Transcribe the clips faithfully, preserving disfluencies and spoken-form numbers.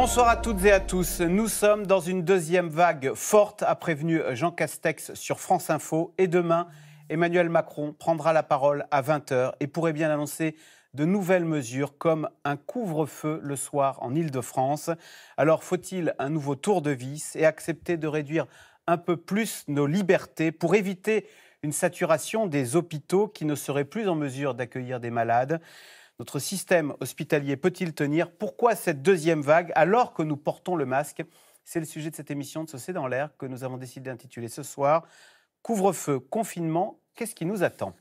Bonsoir à toutes et à tous. Nous sommes dans une deuxième vague forte, a prévenu Jean Castex sur France Info. Et demain, Emmanuel Macron prendra la parole à vingt heures et pourrait bien annoncer de nouvelles mesures comme un couvre-feu le soir en Île-de-France. Alors faut-il un nouveau tour de vis et accepter de réduire un peu plus nos libertés pour éviter une saturation des hôpitaux qui ne seraient plus en mesure d'accueillir des malades? Notre système hospitalier peut-il tenir? Pourquoi cette deuxième vague alors que nous portons le masque? C'est le sujet de cette émission de Saucé dans l'air que nous avons décidé d'intituler ce soir « Couvre-feu, confinement, qu'est-ce qui nous attend ?»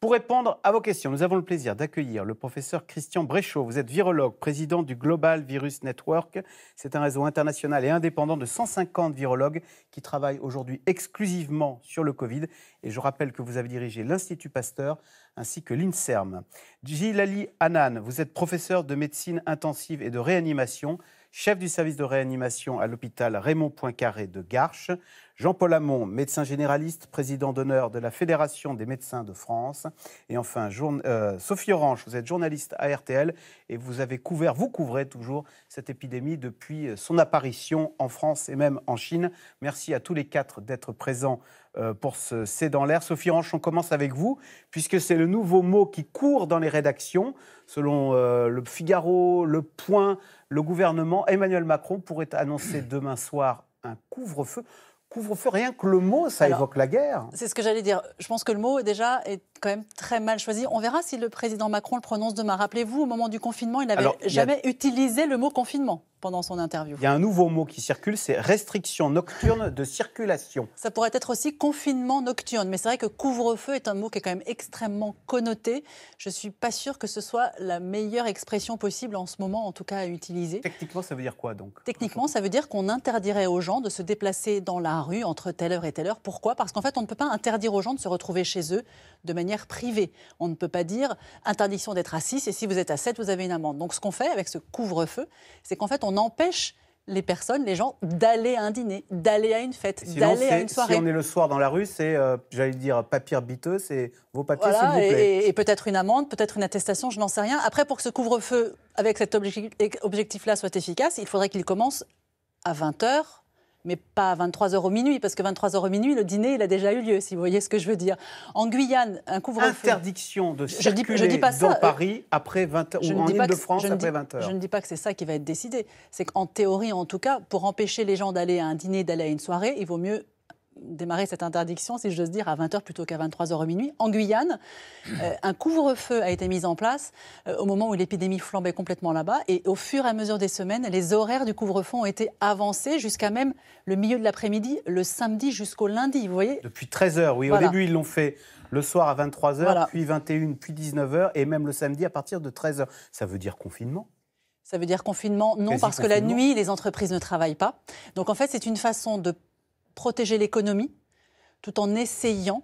Pour répondre à vos questions, nous avons le plaisir d'accueillir le professeur Christian Bréchot. Vous êtes virologue, président du Global Virus Network. C'est un réseau international et indépendant de cent cinquante virologues qui travaillent aujourd'hui exclusivement sur le Covid. Et je rappelle que vous avez dirigé l'Institut Pasteur ainsi que l'INSERM. Djillali Annane, vous êtes professeur de médecine intensive et de réanimation, chef du service de réanimation à l'hôpital Raymond Poincaré de Garches. Jean-Paul Hamon, médecin généraliste, président d'honneur de la Fédération des médecins de France. Et enfin, journa... euh, Sophie Aurenche, vous êtes journaliste à R T L et vous avez couvert, vous couvrez toujours cette épidémie depuis son apparition en France et même en Chine. Merci à tous les quatre d'être présents euh, pour ce C'est dans l'air. Sophie Aurenche, on commence avec vous, puisque c'est le nouveau mot qui court dans les rédactions. Selon euh, le Figaro, le Point, le gouvernement, Emmanuel Macron pourrait annoncer demain soir un couvre-feu. Couvre-feu, rien que le mot, ça Alors, évoque la guerre. C'est ce que j'allais dire. Je pense que le mot, déjà, est quand même très mal choisi. On verra si le président Macron le prononce demain. Rappelez-vous, au moment du confinement, il n'avait jamais a... utilisé le mot confinement pendant son interview. Il y a un nouveau mot qui circule, c'est restriction nocturne de circulation. Ça pourrait être aussi confinement nocturne. Mais c'est vrai que couvre-feu est un mot qui est quand même extrêmement connoté. Je ne suis pas sûre que ce soit la meilleure expression possible en ce moment, en tout cas à utiliser. Techniquement, ça veut dire quoi donc? Techniquement, ça veut dire qu'on interdirait aux gens de se déplacer dans la rue entre telle heure et telle heure. Pourquoi? Parce qu'en fait, on ne peut pas interdire aux gens de se retrouver chez eux de manière privée. On ne peut pas dire interdiction d'être à six et si vous êtes à sept, vous avez une amende. Donc ce qu'on fait avec ce couvre-feu, c'est qu'en fait, on empêche les personnes, les gens, d'aller à un dîner, d'aller à une fête, d'aller à une soirée. Si on est le soir dans la rue, c'est, euh, j'allais dire, papier biteux, c'est vos papiers, voilà, s'il vous plaît. Et, et peut-être une amende, peut-être une attestation, je n'en sais rien. Après, pour que ce couvre-feu, avec cet objectif-là, soit efficace, il faudrait qu'il commence à vingt heures, mais pas à vingt-trois heures au minuit, parce que vingt-trois heures au minuit, le dîner, il a déjà eu lieu, si vous voyez ce que je veux dire. En Guyane, un couvre-feu... Interdiction de circuler je dis, je dis pas dans ça, Paris après vingt heures, ou en Île-de-France après vingt heures. Je ne dis pas que c'est ça qui va être décidé. C'est qu'en théorie, en tout cas, pour empêcher les gens d'aller à un dîner, d'aller à une soirée, il vaut mieux démarrer cette interdiction, si j'ose dire, à vingt heures plutôt qu'à vingt-trois heures au minuit. En Guyane, euh, un couvre-feu a été mis en place euh, au moment où l'épidémie flambait complètement là-bas. Et au fur et à mesure des semaines, les horaires du couvre-feu ont été avancés jusqu'à même le milieu de l'après-midi, le samedi jusqu'au lundi, vous voyez. Depuis treize heures, oui. Voilà. Au début, ils l'ont fait le soir à vingt-trois heures, voilà, puis vingt et une heures, puis dix-neuf heures, et même le samedi à partir de treize heures. Ça veut dire confinement? Ça veut dire confinement, non, quasi parce confinement. Que la nuit, les entreprises ne travaillent pas. Donc en fait, c'est une façon de protéger l'économie, tout en essayant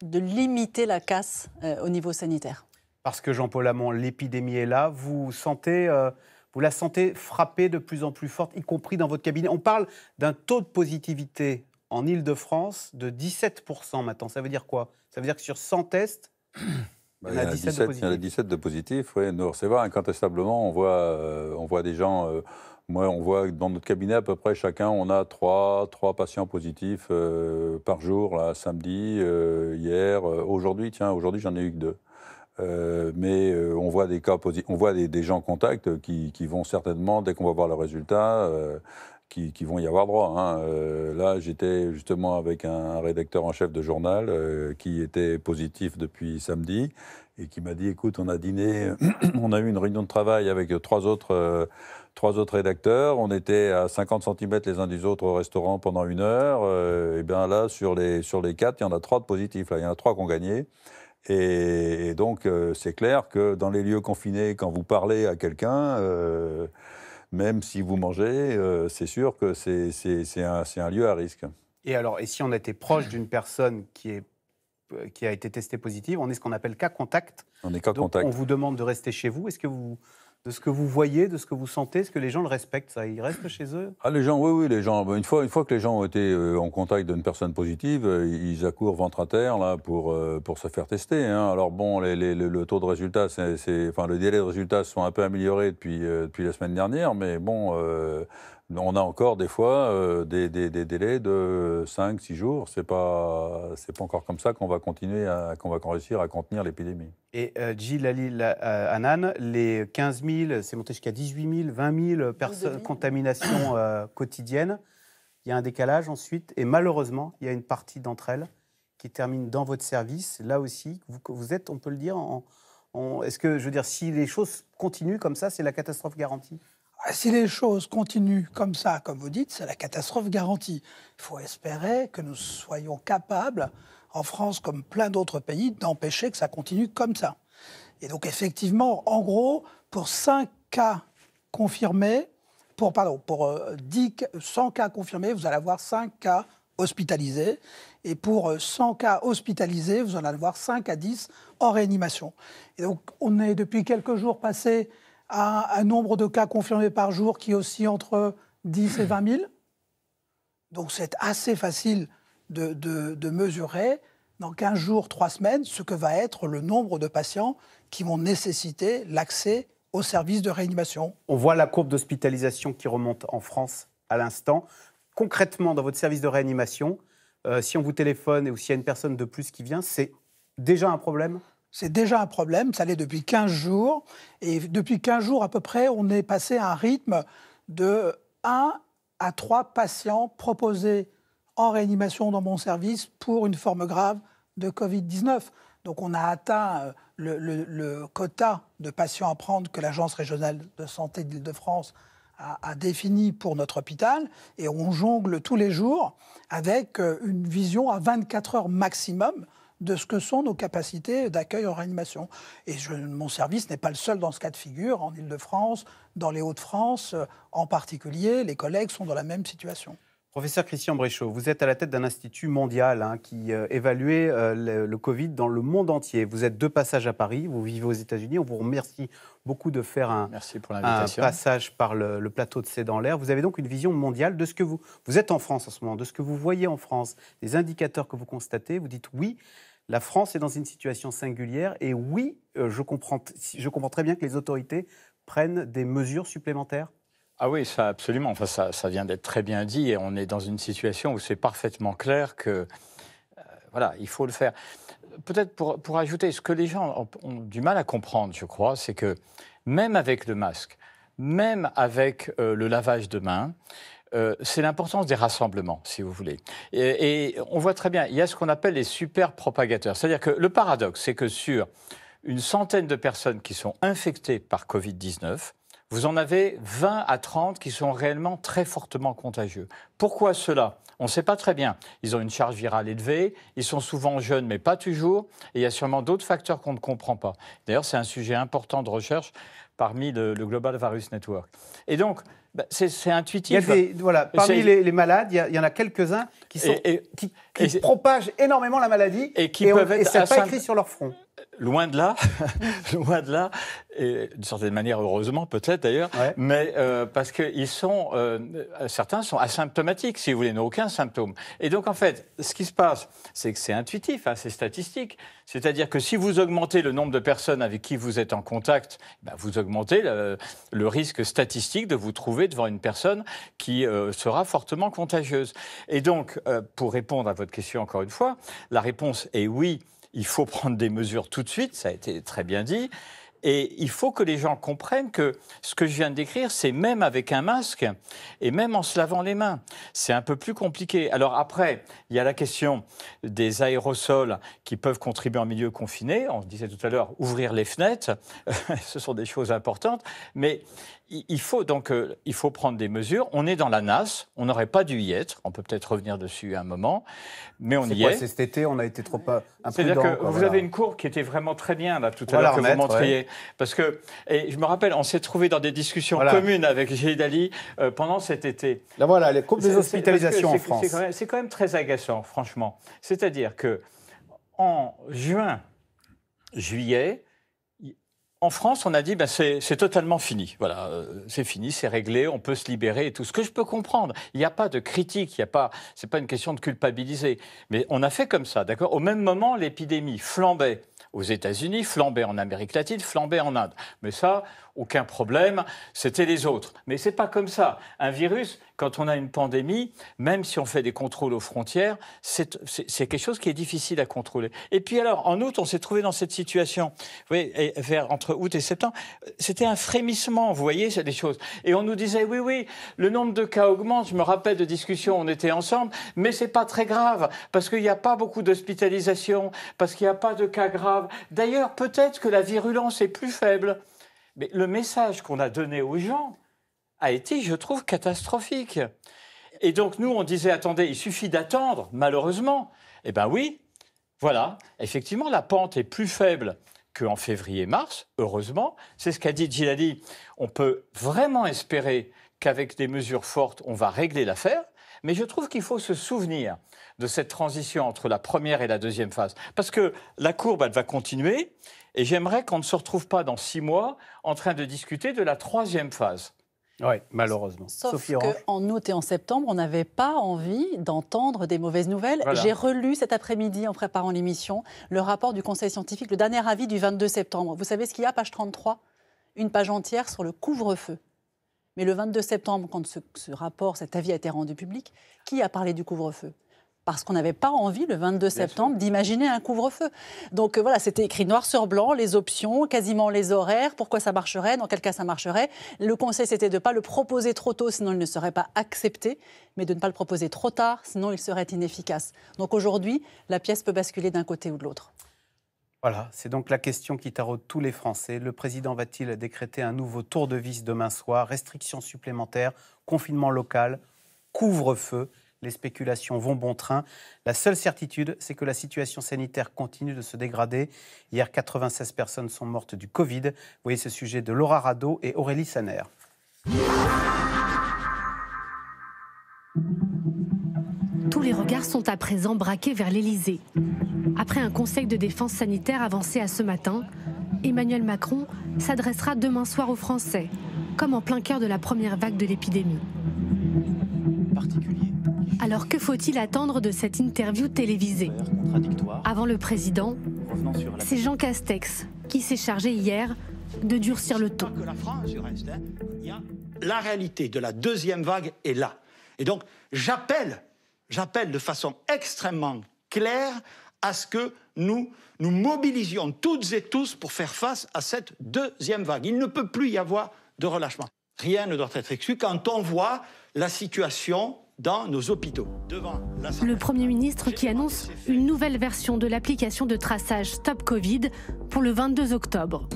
de limiter la casse euh, au niveau sanitaire. Parce que Jean-Paul Hamon, l'épidémie est là, vous sentez, euh, vous la sentez frapper de plus en plus forte, y compris dans votre cabinet. On parle d'un taux de positivité en Île-de-France de dix-sept pour cent maintenant. Ça veut dire quoi? Ça veut dire que sur cent tests, bah, il y en a, a dix-sept de positifs. Oui, nous recevons incontestablement, on voit, euh, on voit des gens... Euh, Moi, on voit dans notre cabinet à peu près chacun, on a trois, trois patients positifs euh, par jour, là, samedi, euh, hier, euh, aujourd'hui, tiens, aujourd'hui j'en ai eu que deux. Euh, mais euh, on voit des cas positifs, on voit des, des gens contacts qui, qui vont certainement, dès qu'on va voir le résultat, euh, qui, qui vont y avoir droit. Hein. Euh, là, j'étais justement avec un rédacteur en chef de journal euh, qui était positif depuis samedi et qui m'a dit, écoute, on a dîné, on a eu une réunion de travail avec trois autres... Euh, Trois autres rédacteurs, on était à cinquante centimètres les uns des autres au restaurant pendant une heure. Euh, et bien là, sur les, sur les quatre, il y en a trois de positifs. Là. Il y en a trois qui ont gagné. Et, et donc, euh, c'est clair que dans les lieux confinés, quand vous parlez à quelqu'un, euh, même si vous mangez, euh, c'est sûr que c'est, c'est, c'est un, c'est un lieu à risque. Et alors, et si on était proche d'une personne qui est qui a été testée positive, on est ce qu'on appelle cas contact. On est cas donc, contact. On vous demande de rester chez vous. Est-ce que vous... de ce que vous voyez, de ce que vous sentez? Est-ce que les gens le respectent, ça? Ils restent chez eux? Ah, les gens, oui, oui, les gens. Une fois, une fois que les gens ont été en contact d'une personne positive, ils accourent ventre à terre là, pour, pour se faire tester. Hein. Alors bon, les, les, le taux de résultat, c'est, c'est, enfin, le délai de résultat se sont un peu améliorés depuis, depuis la semaine dernière, mais bon, euh, on a encore des fois euh, des, des, des délais de cinq six jours. C'est pas, c'est pas encore comme ça qu'on va continuer à, qu'on va réussir à contenir l'épidémie. Et euh, Djillali euh, Annane, les quinze mille, c'est monté jusqu'à dix-huit mille, vingt mille personnes, contaminations euh, quotidiennes. Il y a un décalage ensuite, et malheureusement, il y a une partie d'entre elles qui termine dans votre service. Là aussi, vous, vous êtes, on peut le dire, en, en, est-ce que, je veux dire, si les choses continuent comme ça, c'est la catastrophe garantie? Si les choses continuent comme ça, comme vous dites, c'est la catastrophe garantie. Il faut espérer que nous soyons capables, en France comme plein d'autres pays, d'empêcher que ça continue comme ça. Et donc effectivement, en gros, pour cinq cas confirmés, pour, pardon, pour euh, dix, cent cas confirmés, vous allez avoir cinq cas hospitalisés. Et pour euh, cent cas hospitalisés, vous allez avoir cinq à dix en réanimation. Et donc on est depuis quelques jours passé à un nombre de cas confirmés par jour qui oscille entre dix et vingt mille. Donc c'est assez facile de, de, de mesurer dans quinze jours, trois semaines, ce que va être le nombre de patients qui vont nécessiter l'accès aux services de réanimation. On voit la courbe d'hospitalisation qui remonte en France à l'instant. Concrètement, dans votre service de réanimation, euh, si on vous téléphone ou s'il y a une personne de plus qui vient, c'est déjà un problème ? C'est déjà un problème, ça l'est depuis quinze jours. Et depuis quinze jours à peu près, on est passé à un rythme de un à trois patients proposés en réanimation dans mon service pour une forme grave de covid dix-neuf. Donc on a atteint le, le, le quota de patients à prendre que l'Agence régionale de santé de l'Île-de-France a, a défini pour notre hôpital. Et on jongle tous les jours avec une vision à vingt-quatre heures maximum de ce que sont nos capacités d'accueil en réanimation. Et je, mon service n'est pas le seul dans ce cas de figure, en Île-de-France, dans les Hauts-de-France, en particulier, les collègues sont dans la même situation. Professeur Christian Bréchot, vous êtes à la tête d'un institut mondial hein, qui euh, évaluait euh, le, le Covid dans le monde entier. Vous êtes de passage à Paris, vous vivez aux États-Unis. On vous remercie beaucoup de faire un, Merci pour l'invitation. un passage par le, le plateau de C dans l'air. Vous avez donc une vision mondiale de ce que vous... Vous êtes en France en ce moment, de ce que vous voyez en France, des indicateurs que vous constatez. Vous dites oui, la France est dans une situation singulière et oui, je comprends, je comprends très bien que les autorités prennent des mesures supplémentaires. Ah oui, ça absolument. Enfin, ça, ça vient d'être très bien dit et on est dans une situation où c'est parfaitement clair que euh, voilà, il faut le faire. Peut-être pour, pour ajouter, ce que les gens ont, ont du mal à comprendre, je crois, c'est que même avec le masque, même avec euh, le lavage de mains, Euh, c'est l'importance des rassemblements, si vous voulez. Et, et on voit très bien, il y a ce qu'on appelle les super propagateurs. C'est-à-dire que le paradoxe, c'est que sur une centaine de personnes qui sont infectées par covid dix-neuf, vous en avez vingt à trente qui sont réellement très fortement contagieux. Pourquoi cela ? On ne sait pas très bien. Ils ont une charge virale élevée, ils sont souvent jeunes, mais pas toujours, et il y a sûrement d'autres facteurs qu'on ne comprend pas. D'ailleurs, c'est un sujet important de recherche parmi le, le Global Virus Network. Et donc, bah, c'est, c'est intuitif. Il y a des, voilà, parmi les, les malades, il y, a, il y en a quelques-uns qui, sont, et, et, qui, qui et, propagent énormément la maladie et qui et peuvent on, être et c'est pas écrit sur leur front. Loin de là, loin de là, et d'une certaine manière, heureusement peut-être d'ailleurs, ouais. mais euh, parce que ils sont, euh, certains sont asymptomatiques, si vous voulez, n'ont aucun symptôme. Et donc en fait, ce qui se passe, c'est que c'est intuitif, hein, c'est statistique. C'est-à-dire que si vous augmentez le nombre de personnes avec qui vous êtes en contact, ben, vous augmentez le, le risque statistique de vous trouver devant une personne qui euh, sera fortement contagieuse. Et donc, euh, pour répondre à votre question encore une fois, la réponse est oui. Il faut prendre des mesures tout de suite, ça a été très bien dit. Et il faut que les gens comprennent que ce que je viens de décrire, c'est même avec un masque et même en se lavant les mains. C'est un peu plus compliqué. Alors après, il y a la question des aérosols qui peuvent contribuer en milieu confiné. On disait tout à l'heure, ouvrir les fenêtres, ce sont des choses importantes. Mais il faut donc euh, il faut prendre des mesures. On est dans la nasse, on n'aurait pas dû y être. On peut peut-être revenir dessus à un moment, mais on c'est y quoi, est. C'est cet été, on a été trop pas. C'est-à-dire que quoi, vous voilà. avez une courbe qui était vraiment très bien là tout on à l'heure que remettre, vous montriez, ouais. parce que et je me rappelle, on s'est trouvé dans des discussions voilà. communes avec Gilady euh, pendant cet été. Là voilà, les courbes des hospitalisations en c'est, France. C'est quand, même, c'est quand même très agaçant, franchement. C'est-à-dire que en juin, juillet. En France, on a dit ben c'est, c'est totalement fini. Voilà, euh, c'est fini, c'est réglé, on peut se libérer et tout. Ce que je peux comprendre, il n'y a pas de critique, il y a pas, c'est pas une question de culpabiliser. Mais on a fait comme ça, d'accord ? Au même moment, l'épidémie flambait aux États-Unis, flambait en Amérique latine, flambait en Inde. Mais ça, aucun problème, c'était les autres. Mais c'est pas comme ça. Un virus, quand on a une pandémie, même si on fait des contrôles aux frontières, c'est, c'est, c'est quelque chose qui est difficile à contrôler. Et puis alors, en août, on s'est trouvé dans cette situation. Vous voyez, vers, entre août et septembre, c'était un frémissement, vous voyez, c'est des choses. Et on nous disait, oui, oui, le nombre de cas augmente. Je me rappelle de discussions, on était ensemble, mais c'est pas très grave, parce qu'il n'y a pas beaucoup d'hospitalisations, parce qu'il n'y a pas de cas graves. D'ailleurs, peut-être que la virulence est plus faible. Mais le message qu'on a donné aux gens a été, je trouve, catastrophique. Et donc, nous, on disait, attendez, il suffit d'attendre, malheureusement. Eh bien oui, voilà. Effectivement, la pente est plus faible qu'en février-mars, heureusement. C'est ce qu'a dit Gilady. On peut vraiment espérer qu'avec des mesures fortes, on va régler l'affaire. Mais je trouve qu'il faut se souvenir de cette transition entre la première et la deuxième phase. Parce que la courbe, elle va continuer. Et j'aimerais qu'on ne se retrouve pas dans six mois en train de discuter de la troisième phase. Oui, malheureusement. Sauf qu'en août et en septembre, on n'avait pas envie d'entendre des mauvaises nouvelles. Voilà. J'ai relu cet après-midi, en préparant l'émission, le rapport du Conseil scientifique, le dernier avis du vingt-deux septembre. Vous savez ce qu'il y a, page trente-trois? Une page entière sur le couvre-feu. Mais le vingt-deux septembre, quand ce, ce rapport, cet avis a été rendu public, qui a parlé du couvre-feu ? Parce qu'on n'avait pas envie, le vingt-deux septembre, d'imaginer un couvre-feu. Donc euh, voilà, c'était écrit noir sur blanc, les options, quasiment les horaires, pourquoi ça marcherait, dans quel cas ça marcherait. Le conseil, c'était de ne pas le proposer trop tôt, sinon il ne serait pas accepté, mais de ne pas le proposer trop tard, sinon il serait inefficace. Donc aujourd'hui, la pièce peut basculer d'un côté ou de l'autre. Voilà, c'est donc la question qui taraude tous les Français. Le président va-t-il décréter un nouveau tour de vis demain soir? Restrictions supplémentaires, confinement local, couvre-feu? Les spéculations vont bon train. La seule certitude, c'est que la situation sanitaire continue de se dégrader. Hier, quatre-vingt-seize personnes sont mortes du Covid. Voyez ce sujet de Laura Rado et Aurélie Saner. Tous les regards sont à présent braqués vers l'Elysée. Après un conseil de défense sanitaire avancé à ce matin, Emmanuel Macron s'adressera demain soir aux Français, comme en plein cœur de la première vague de l'épidémie. Particulier. Alors que faut-il attendre de cette interview télévisée? Avant le président, c'est Jean Castex qui s'est chargé hier de durcir le ton. La réalité de la deuxième vague est là. Et donc j'appelle, j'appelle de façon extrêmement claire à ce que nous nous mobilisions toutes et tous pour faire face à cette deuxième vague. Il ne peut plus y avoir de relâchement. Rien ne doit être exclu quand on voit la situation dans nos hôpitaux. Le Premier ministre qui annonce une nouvelle version de l'application de traçage Stop Covid pour le vingt-deux octobre.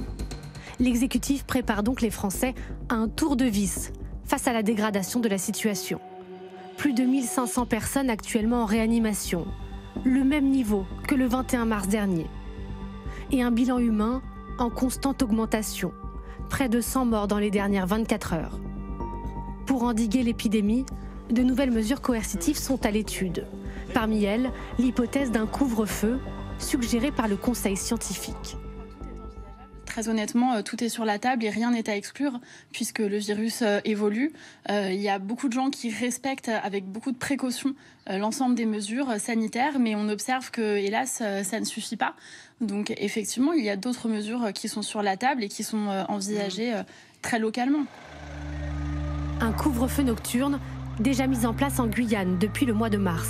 L'exécutif prépare donc les Français à un tour de vis face à la dégradation de la situation. Plus de mille cinq cents personnes actuellement en réanimation, le même niveau que le vingt et un mars dernier. Et un bilan humain en constante augmentation, près de cent morts dans les dernières vingt-quatre heures. Pour endiguer l'épidémie, de nouvelles mesures coercitives sont à l'étude. Parmi elles, l'hypothèse d'un couvre-feu suggérée par le Conseil scientifique. Très honnêtement, tout est sur la table et rien n'est à exclure puisque le virus évolue. Euh, il y a beaucoup de gens qui respectent avec beaucoup de précaution l'ensemble des mesures sanitaires, mais on observe que, hélas, ça ne suffit pas. Donc effectivement, il y a d'autres mesures qui sont sur la table et qui sont envisagées très localement. Un couvre-feu nocturne déjà mise en place en Guyane depuis le mois de mars.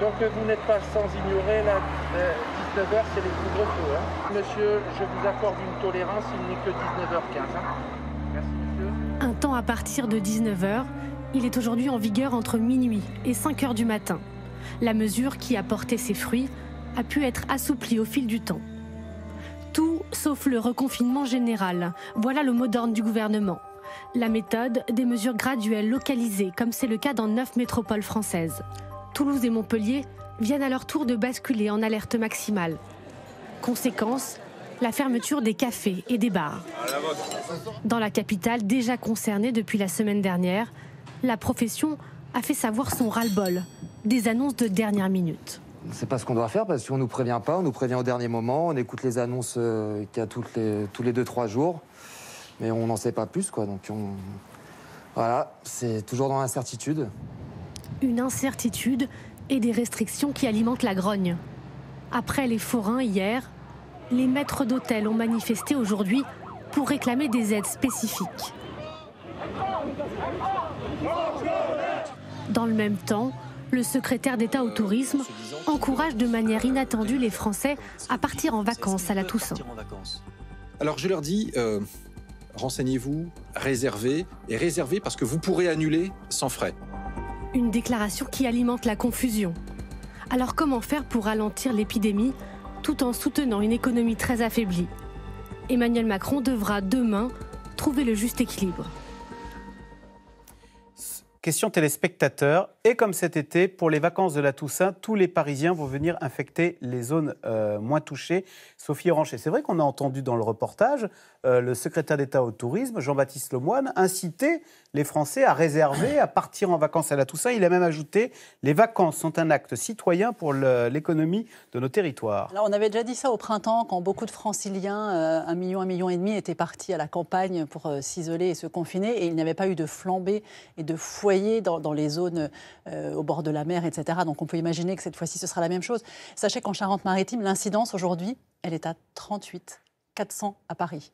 Donc vous n'êtes pas sans ignorer, la dix-neuf heures, c'est les couvre-feux. Hein. Monsieur, je vous accorde une tolérance, il n'est que dix-neuf heures quinze. Hein. Merci, monsieur. Un temps à partir de dix-neuf heures, il est aujourd'hui en vigueur entre minuit et cinq heures du matin. La mesure qui a porté ses fruits a pu être assouplie au fil du temps. Tout sauf le reconfinement général, voilà le mot d'ordre du gouvernement. La méthode, des mesures graduelles localisées, comme c'est le cas dans neuf métropoles françaises. Toulouse et Montpellier viennent à leur tour de basculer en alerte maximale. Conséquence, la fermeture des cafés et des bars. Dans la capitale, déjà concernée depuis la semaine dernière, la profession a fait savoir son ras-le-bol, des annonces de dernière minute. C'est pas ce qu'on doit faire, parce qu'on ne nous prévient pas, on nous prévient au dernier moment, on écoute les annonces euh, qu'il y a toutes les, tous les deux trois jours, mais on n'en sait pas plus, quoi. Donc on... voilà, c'est toujours dans l'incertitude. Une incertitude et des restrictions qui alimentent la grogne. Après les forains hier, les maîtres d'hôtel ont manifesté aujourd'hui pour réclamer des aides spécifiques. Dans le même temps, le secrétaire d'État au tourisme encourage de manière inattendue les Français à partir en vacances à la Toussaint. Alors je leur dis, euh, renseignez-vous, réservez, et réservez parce que vous pourrez annuler sans frais. Une déclaration qui alimente la confusion. Alors comment faire pour ralentir l'épidémie tout en soutenant une économie très affaiblie? Emmanuel Macron devra demain trouver le juste équilibre. Question téléspectateurs. Et comme cet été, pour les vacances de la Toussaint, tous les Parisiens vont venir infecter les zones euh, moins touchées. Sophie Aurenche, c'est vrai qu'on a entendu dans le reportage euh, le secrétaire d'État au tourisme, Jean-Baptiste Lemoyne, inciter les Français à réserver, à partir en vacances à la Toussaint. Il a même ajouté « Les vacances sont un acte citoyen pour l'économie de nos territoires ». Alors, on avait déjà dit ça au printemps, quand beaucoup de Franciliens, euh, un million, un million et demi, étaient partis à la campagne pour euh, s'isoler et se confiner. Et il n'y avait pas eu de flambée et de foyer Dans, dans les zones euh, au bord de la mer, et cetera. Donc on peut imaginer que cette fois-ci, ce sera la même chose. Sachez qu'en Charente-Maritime, l'incidence aujourd'hui, elle est à trente-huit, quatre cents à Paris.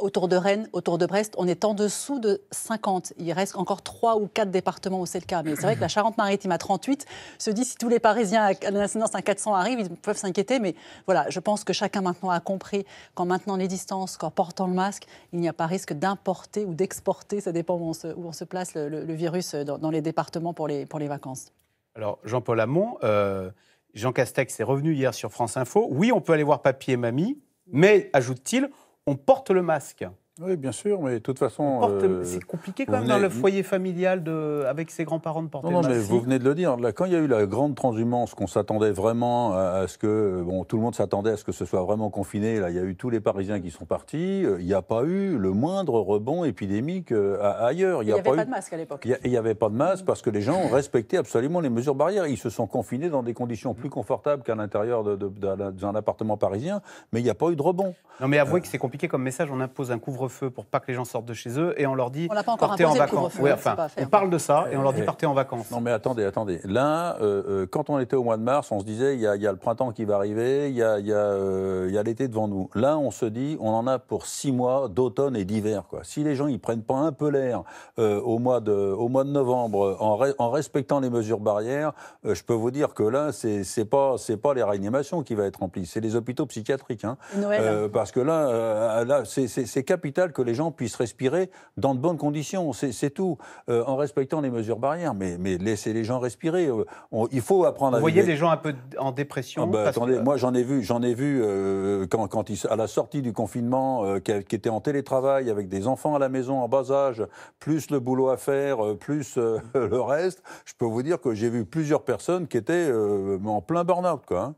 Autour de Rennes, autour de Brest, on est en dessous de cinquante. Il reste encore trois ou quatre départements où c'est le cas. Mais c'est vrai que la Charente-Maritime à trente-huit se dit si tous les Parisiens à l'incidence à quatre cents arrivent, ils peuvent s'inquiéter. Mais voilà, je pense que chacun maintenant a compris qu'en maintenant les distances, qu'en portant le masque, il n'y a pas risque d'importer ou d'exporter, ça dépend où on se, où on se place, le, le, le virus dans, dans les départements pour les, pour les vacances. Alors, Jean-Paul Hamon, euh, Jean Castex est revenu hier sur France Info. Oui, on peut aller voir papy et mamie, mais, ajoute-t-il, on porte le masque. Oui, bien sûr, mais de toute façon... Euh, c'est compliqué quand même venez, dans le foyer familial de, avec ses grands-parents de porter non, le masque. Non, mais vous venez de le dire. Là, quand il y a eu la grande transhumance, qu'on s'attendait vraiment à ce que... Bon, tout le monde s'attendait à ce que ce soit vraiment confiné. Là, il y a eu tous les Parisiens qui sont partis. Il n'y a pas eu le moindre rebond épidémique ailleurs. Il n'y avait pas, pas eu... de masque à l'époque. Il n'y avait pas de masque parce que les gens respectaient absolument les mesures barrières. Ils se sont confinés dans des conditions plus confortables qu'à l'intérieur d'un de, de, de, appartement parisien, mais il n'y a pas eu de rebond. Non, mais avouez euh... que c'est compliqué comme message. On impose un couvre feu pour pas que les gens sortent de chez eux et on leur dit on partez en vacances. Oui, enfin, on parle de ça et on leur dit partez en vacances. Non mais attendez, attendez. Là, euh, quand on était au mois de mars, on se disait il y, y a le printemps qui va arriver, il y a, y a, euh, y a l'été devant nous. Là, on se dit on en a pour six mois d'automne et d'hiver. Si les gens ils prennent pas un peu l'air euh, au, au mois de novembre en, re, en respectant les mesures barrières, euh, je peux vous dire que là, c'est pas, pas les réanimations qui va être remplie, c'est les hôpitaux psychiatriques. Hein. Noël. Euh, parce que là, euh, là c'est capital que les gens puissent respirer dans de bonnes conditions, c'est tout, euh, en respectant les mesures barrières. Mais, mais laissez les gens respirer. On, il faut apprendre. Vous à voyez des gens un peu en dépression. Ah bah, attendez, que... moi j'en ai vu, j'en ai vu euh, quand, quand ils, à la sortie du confinement, euh, qui, qui étaient en télétravail avec des enfants à la maison en bas âge, plus le boulot à faire, plus euh, le reste. Je peux vous dire que j'ai vu plusieurs personnes qui étaient euh, en plein burn-out, quoi. Hein.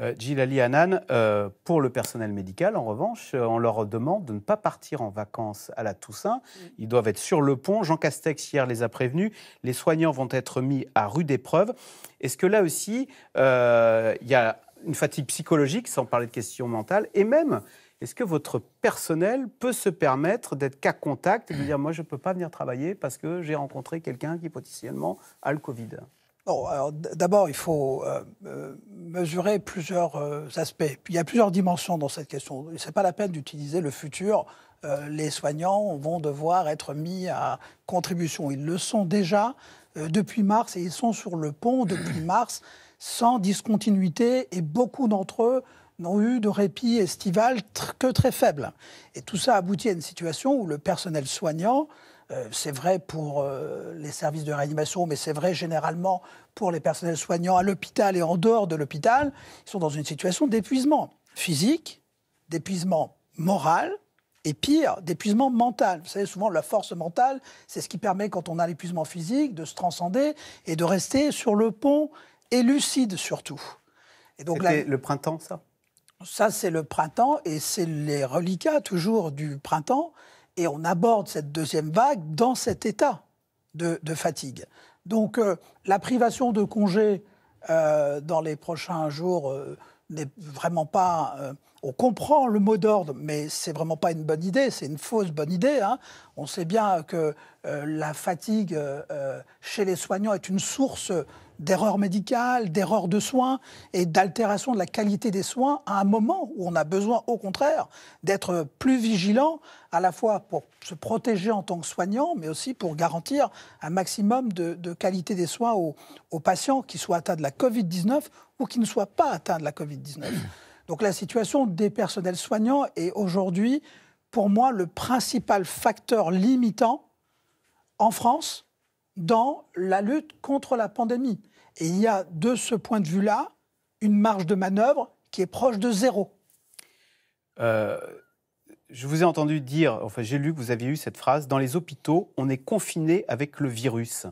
Euh, Djillali Annane, euh, pour le personnel médical, en revanche, euh, on leur demande de ne pas partir en vacances à la Toussaint. Ils doivent être sur le pont. Jean Castex, hier, les a prévenus. Les soignants vont être mis à rude épreuve. Est-ce que là aussi, euh, y a une fatigue psychologique, sans parler de questions mentales, et même... Est-ce que votre personnel peut se permettre d'être cas contact et de dire « moi, je ne peux pas venir travailler parce que j'ai rencontré quelqu'un qui, potentiellement, a le Covid ». Non, alors d'abord, il faut euh, mesurer plusieurs euh, aspects. Il y a plusieurs dimensions dans cette question. Ce n'est pas la peine d'utiliser le futur. Euh, les soignants vont devoir être mis à contribution. Ils le sont déjà euh, depuis mars et ils sont sur le pont depuis mars sans discontinuité et beaucoup d'entre eux n'ont eu de répit estival que très faible. Et tout ça aboutit à une situation où le personnel soignant, euh, c'est vrai pour euh, les services de réanimation, mais c'est vrai généralement pour les personnels soignants à l'hôpital et en dehors de l'hôpital, ils sont dans une situation d'épuisement physique, d'épuisement moral, et pire, d'épuisement mental. Vous savez, souvent, la force mentale, c'est ce qui permet, quand on a l'épuisement physique, de se transcender et de rester sur le pont et lucide, surtout. C'était le printemps, ça ? Ça, c'est le printemps et c'est les reliquats toujours du printemps. Et on aborde cette deuxième vague dans cet état de, de fatigue. Donc, euh, la privation de congés euh, dans les prochains jours euh, n'est vraiment pas... Euh, on comprend le mot d'ordre, mais c'est vraiment pas une bonne idée, c'est une fausse bonne idée. Hein. On sait bien que euh, la fatigue euh, chez les soignants est une source d'erreurs médicales, d'erreurs de soins et d'altération de la qualité des soins à un moment où on a besoin, au contraire, d'être plus vigilant, à la fois pour se protéger en tant que soignant, mais aussi pour garantir un maximum de, de qualité des soins aux, aux patients qui soient atteints de la covid dix-neuf ou qui ne soient pas atteints de la covid dix-neuf. Donc la situation des personnels soignants est aujourd'hui, pour moi, le principal facteur limitant en France dans la lutte contre la pandémie. Et il y a, de ce point de vue-là, une marge de manœuvre qui est proche de zéro. Euh, je vous ai entendu dire, enfin j'ai lu que vous aviez eu cette phrase, « Dans les hôpitaux, on est confiné avec le virus ».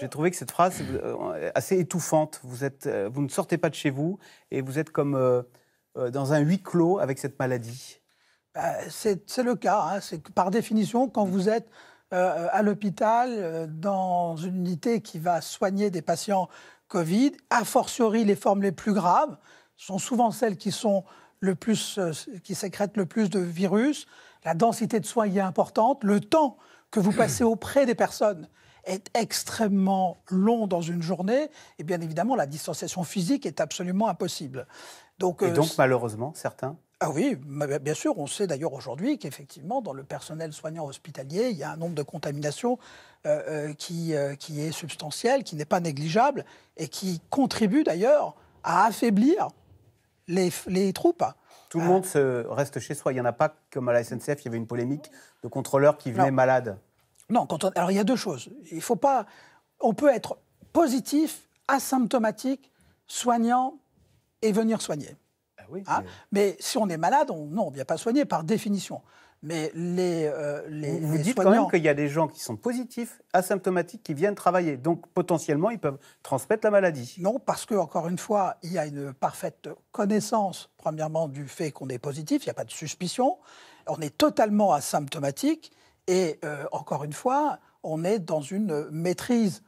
J'ai trouvé que cette phrase est assez étouffante. Vous, êtes, vous ne sortez pas de chez vous et vous êtes comme... Euh, dans un huis clos avec cette maladie. C'est, c'est le cas. Hein. C'est que par définition, quand vous êtes euh, à l'hôpital, euh, dans une unité qui va soigner des patients Covid, a fortiori les formes les plus graves sont souvent celles qui, sont le plus, euh, qui sécrètent le plus de virus. La densité de soins y est importante. Le temps que vous passez auprès des personnes est extrêmement long dans une journée. Et bien évidemment, la distanciation physique est absolument impossible. Donc, et donc, euh, malheureusement, certains... Ah oui, bien sûr. On sait d'ailleurs aujourd'hui qu'effectivement, dans le personnel soignant hospitalier, il y a un nombre de contaminations euh, qui, euh, qui est substantiel, qui n'est pas négligeable et qui contribue d'ailleurs à affaiblir les, les troupes. Tout le euh, monde se reste chez soi. Il n'y en a pas, comme à la S N C F, il y avait une polémique de contrôleurs qui venaient malades. Non, quand on, alors il y a deux choses. Il faut pas... On peut être positif, asymptomatique, soignant... et venir soigner. Ben oui, hein? mais... mais si on est malade, on... non, on ne vient pas soigner par définition. Mais les, euh, les, vous les dites soignants... quand même qu'il y a des gens qui sont positifs, asymptomatiques, qui viennent travailler. Donc potentiellement, ils peuvent transmettre la maladie. Non, parce que encore une fois, il y a une parfaite connaissance, premièrement, du fait qu'on est positif, il n'y a pas de suspicion. On est totalement asymptomatique et euh, encore une fois, on est dans une maîtrise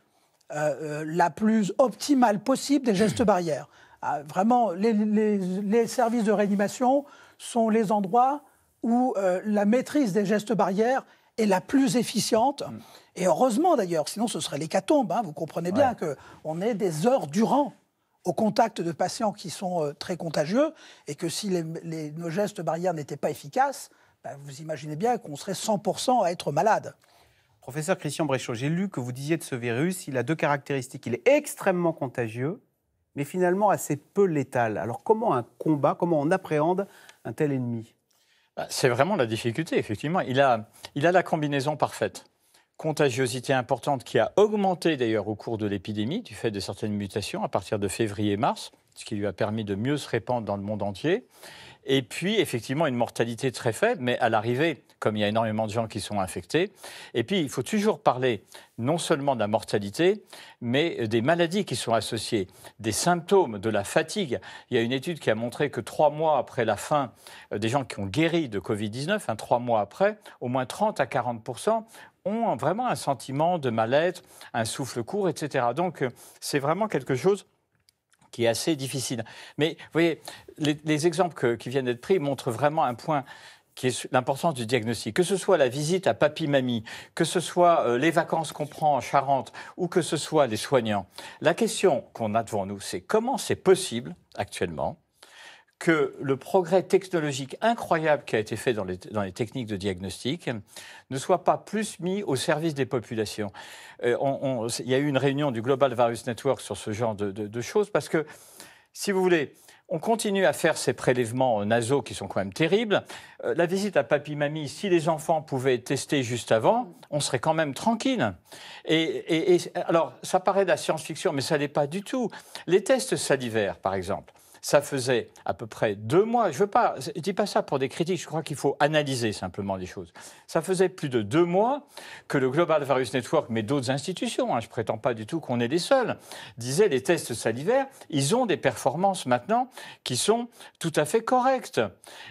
euh, la plus optimale possible des gestes barrières. Ah, vraiment, les, les, les services de réanimation sont les endroits où euh, la maîtrise des gestes barrières est la plus efficiente. Mmh. Et heureusement d'ailleurs, sinon ce serait l'hécatombe. Hein, vous comprenez bien ouais. qu'on est des heures durant au contact de patients qui sont euh, très contagieux et que si les, les, nos gestes barrières n'étaient pas efficaces, bah, vous imaginez bien qu'on serait cent pour cent à être malade. Professeur Christian Bréchot, j'ai lu que vous disiez de ce virus, il a deux caractéristiques. Il est extrêmement contagieux, mais finalement assez peu létal. Alors comment un combat, comment on appréhende un tel ennemi? C'est vraiment la difficulté, effectivement. Il a, il a la combinaison parfaite. Contagiosité importante qui a augmenté d'ailleurs au cours de l'épidémie, du fait de certaines mutations à partir de février et mars, ce qui lui a permis de mieux se répandre dans le monde entier. Et puis, effectivement, une mortalité très faible, mais à l'arrivée, comme il y a énormément de gens qui sont infectés. Et puis, il faut toujours parler non seulement de la mortalité, mais des maladies qui sont associées, des symptômes, de la fatigue. Il y a une étude qui a montré que trois mois après la fin des gens qui ont guéri de covid dix-neuf, hein, trois mois après, au moins trente à quarante pour cent ont vraiment un sentiment de mal-être, un souffle court, et cetera. Donc, c'est vraiment quelque chose qui est assez difficile. Mais vous voyez, les, les exemples que, qui viennent d'être pris montrent vraiment un point qui est l'importance du diagnostic. Que ce soit la visite à papy-mamie, que ce soit euh, les vacances qu'on prend en Charente ou que ce soit les soignants, la question qu'on a devant nous, c'est comment c'est possible actuellement que le progrès technologique incroyable qui a été fait dans les, dans les techniques de diagnostic ne soit pas plus mis au service des populations. Euh, on, on, il y a eu une réunion du Global Virus Network sur ce genre de, de, de choses, parce que, si vous voulez, on continue à faire ces prélèvements nasaux qui sont quand même terribles. Euh, la visite à papy-mamie, si les enfants pouvaient être testés juste avant, on serait quand même tranquille. Et, et, et alors, ça paraît de la science-fiction, mais ça ne l'est pas du tout. Les tests salivaires, par exemple, ça faisait à peu près deux mois, je ne dis pas ça pour des critiques, je crois qu'il faut analyser simplement les choses. Ça faisait plus de deux mois que le Global Virus Network, mais d'autres institutions, hein, je ne prétends pas du tout qu'on est les seuls, disaient les tests salivaires, ils ont des performances maintenant qui sont tout à fait correctes.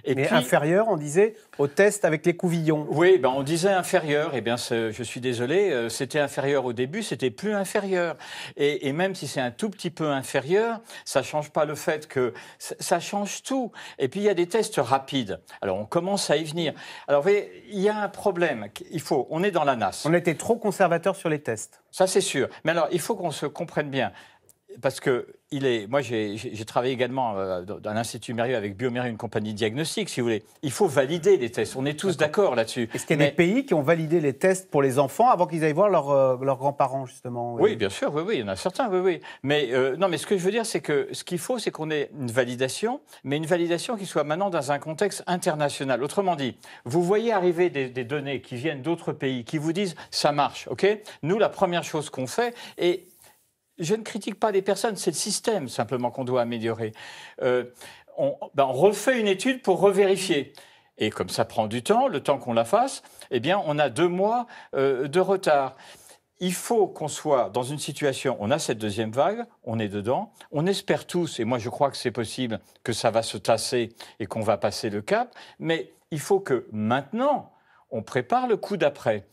Et mais puis, inférieures, on disait, aux tests avec les couvillons. Oui, ben on disait inférieur. Eh bien, je suis désolé, c'était inférieur au début, c'était plus inférieur. Et, et même si c'est un tout petit peu inférieur, ça ne change pas le fait que ça change tout. Et puis, il y a des tests rapides. Alors, on commence à y venir. Alors, vous voyez, il y a un problème. Il faut, on est dans la nasse. On était trop conservateur sur les tests. Ça, c'est sûr. Mais alors, il faut qu'on se comprenne bien. Parce que il est, moi, j'ai, j'ai travaillé également dans l'Institut Mérieux avec Biomérieux, une compagnie de diagnostic, si vous voulez. Il faut valider les tests. On est tous d'accord là-dessus. Est-ce qu'il y a mais... des pays qui ont validé les tests pour les enfants avant qu'ils aillent voir leurs leur grands-parents, justement? Oui, bien sûr. Oui, oui, il y en a certains. Oui, oui. Mais euh, non, mais ce que je veux dire, c'est que ce qu'il faut, c'est qu'on ait une validation, mais une validation qui soit maintenant dans un contexte international. Autrement dit, vous voyez arriver des, des données qui viennent d'autres pays, qui vous disent ça marche, ok? Nous, la première chose qu'on fait est... Je ne critique pas les personnes, c'est le système simplement qu'on doit améliorer. Euh, on, ben on refait une étude pour revérifier. Et comme ça prend du temps, le temps qu'on la fasse, eh bien on a deux mois euh, de retard. Il faut qu'on soit dans une situation, on a cette deuxième vague, on est dedans, on espère tous, et moi je crois que c'est possible, que ça va se tasser et qu'on va passer le cap, mais il faut que maintenant, on prépare le coup d'après.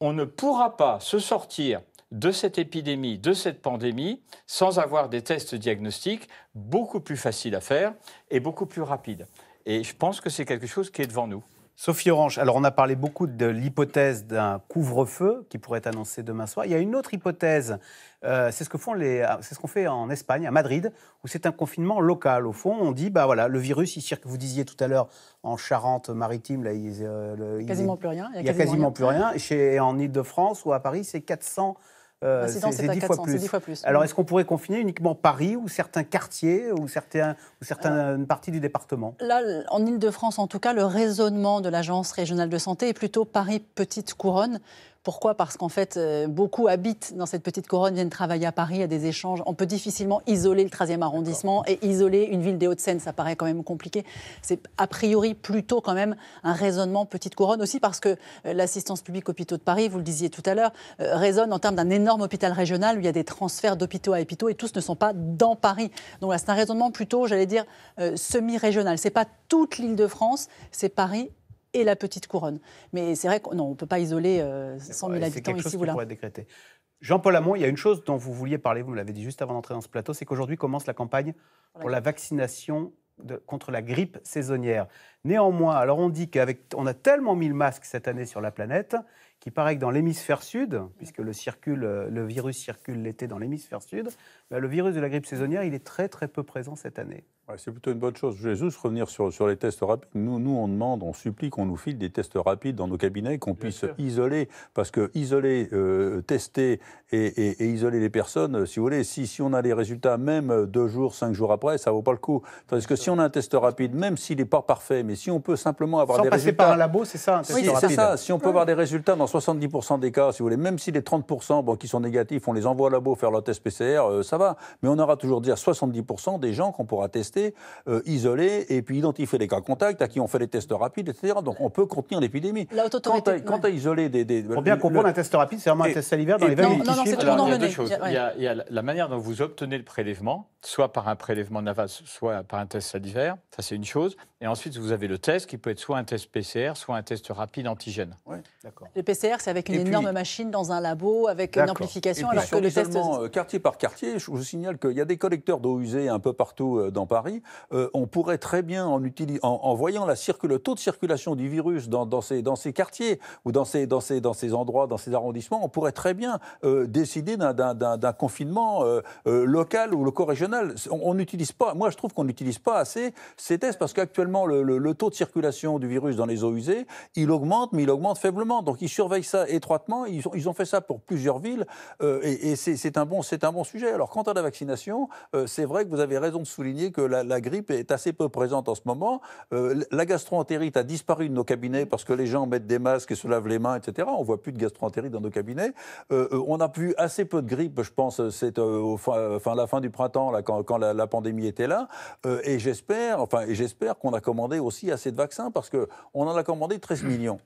On ne pourra pas se sortir de cette épidémie, de cette pandémie, sans avoir des tests diagnostiques beaucoup plus faciles à faire et beaucoup plus rapides. Et je pense que c'est quelque chose qui est devant nous. Sophie Aurenche, alors on a parlé beaucoup de l'hypothèse d'un couvre-feu qui pourrait être annoncé demain soir. Il y a une autre hypothèse, euh, c'est ce que font les, c'est ce qu'on fait en Espagne, à Madrid, où c'est un confinement local. Au fond, on dit, bah voilà, le virus, il circule, vous disiez tout à l'heure, en Charente-Maritime, là, il, euh, le, il, quasiment plus rien. Il n'y a, a quasiment plus rien. Et chez, en Île-de-France ou à Paris, c'est quatre cents... Euh, c'est dix fois plus. Alors, est-ce qu'on pourrait confiner uniquement Paris ou certains quartiers ou, certains, ou certaines euh, parties du département? Là, en Ile-de-France, en tout cas, le raisonnement de l'Agence régionale de santé est plutôt Paris-Petite-Couronne. Pourquoi? Parce qu'en fait, euh, beaucoup habitent dans cette petite couronne, viennent travailler à Paris, à des échanges. On peut difficilement isoler le treizième arrondissement et isoler une ville des Hauts-de-Seine, ça paraît quand même compliqué. C'est a priori plutôt quand même un raisonnement petite couronne, aussi parce que euh, l'assistance publique hôpitaux de Paris, vous le disiez tout à l'heure, euh, résonne en termes d'un énorme hôpital régional où il y a des transferts d'hôpitaux à hôpitaux et tous ne sont pas dans Paris. Donc là, c'est un raisonnement plutôt, j'allais dire, euh, semi-régional. C'est pas toute l'Île-de-France, c'est Paris et la petite couronne. Mais c'est vrai qu'on ne peut pas isoler euh, cent mille habitants ici ou là. Jean-Paul Hamon, il y a une chose dont vous vouliez parler, vous me l'avez dit juste avant d'entrer dans ce plateau, c'est qu'aujourd'hui commence la campagne voilà. pour la vaccination de, contre la grippe saisonnière. Néanmoins, alors on dit qu'on a tellement mis le masque cette année sur la planète qu'il paraît que dans l'hémisphère sud, puisque le, circule, le virus circule l'été dans l'hémisphère sud, ben le virus de la grippe saisonnière, il est très très peu présent cette année. C'est plutôt une bonne chose. Je vais juste revenir sur, sur les tests rapides. Nous, nous, on demande, on supplie qu'on nous file des tests rapides dans nos cabinets, qu'on puisse sûr. isoler. Parce que isoler, euh, tester et, et, et isoler les personnes, si vous voulez, si, si on a les résultats même deux jours, cinq jours après, ça ne vaut pas le coup. Parce que si on a un test rapide, même s'il n'est pas parfait, mais si on peut simplement avoir Sans des résultats... Sans passer par un labo, c'est ça, un test oui, rapide. C'est ça. Si on peut oui. avoir des résultats dans soixante-dix pour cent des cas, si vous voulez, même si les trente pour cent bon, qui sont négatifs, on les envoie au labo faire leur test P C R, euh, ça va. Mais on aura toujours dit à soixante-dix pour cent des gens qu'on pourra tester, Euh, isoler et puis identifier les cas contacts à qui on fait des tests rapides, et cetera. Donc on peut contenir l'épidémie. Quant à isoler des... des Pour bien comprendre, le... un test rapide, c'est vraiment et, un test salivaire dans les veines. Non, non, c'est tout dans le nez. Il y a, il y a la manière dont vous obtenez le prélèvement, soit par un prélèvement naval, soit par un test salivaire, ça c'est une chose, et ensuite vous avez le test qui peut être soit un test P C R, soit un test rapide antigène. Ouais, d'accord. Le P C R, c'est avec une et énorme puis, machine dans un labo, avec une amplification, alors que le test... Quartier par quartier, je vous signale qu'il y a des collecteurs d'eau usée un peu partout dans Paris. Euh, on pourrait très bien, en, utilis- en, en voyant la circul- le taux de circulation du virus dans, dans, ces, dans ces quartiers ou dans ces, dans, ces, dans ces endroits, dans ces arrondissements, on pourrait très bien euh, décider d'un, d'un, d'un, d'un confinement euh, euh, local ou loco-régional. On n'utilise pas, moi je trouve qu'on n'utilise pas assez ces tests parce qu'actuellement, actuellement le, le, le taux de circulation du virus dans les eaux usées, il augmente, mais il augmente faiblement. Donc ils surveillent ça étroitement. Ils ont, ils ont fait ça pour plusieurs villes euh, et, et c'est, c'est, un bon, c'est un bon sujet. Alors quant à la vaccination, euh, c'est vrai que vous avez raison de souligner que la, la grippe est assez peu présente en ce moment. Euh, la gastroentérite a disparu de nos cabinets parce que les gens mettent des masques et se lavent les mains, et cetera. On ne voit plus de gastroentérite dans nos cabinets. Euh, on a vu assez peu de grippe, je pense, c'est euh, au fin, euh, fin, la fin du printemps, là, quand, quand la, la pandémie était là. Euh, et j'espère, enfin, et j'espère qu'on a commandé aussi assez de vaccins parce qu'on en a commandé treize millions.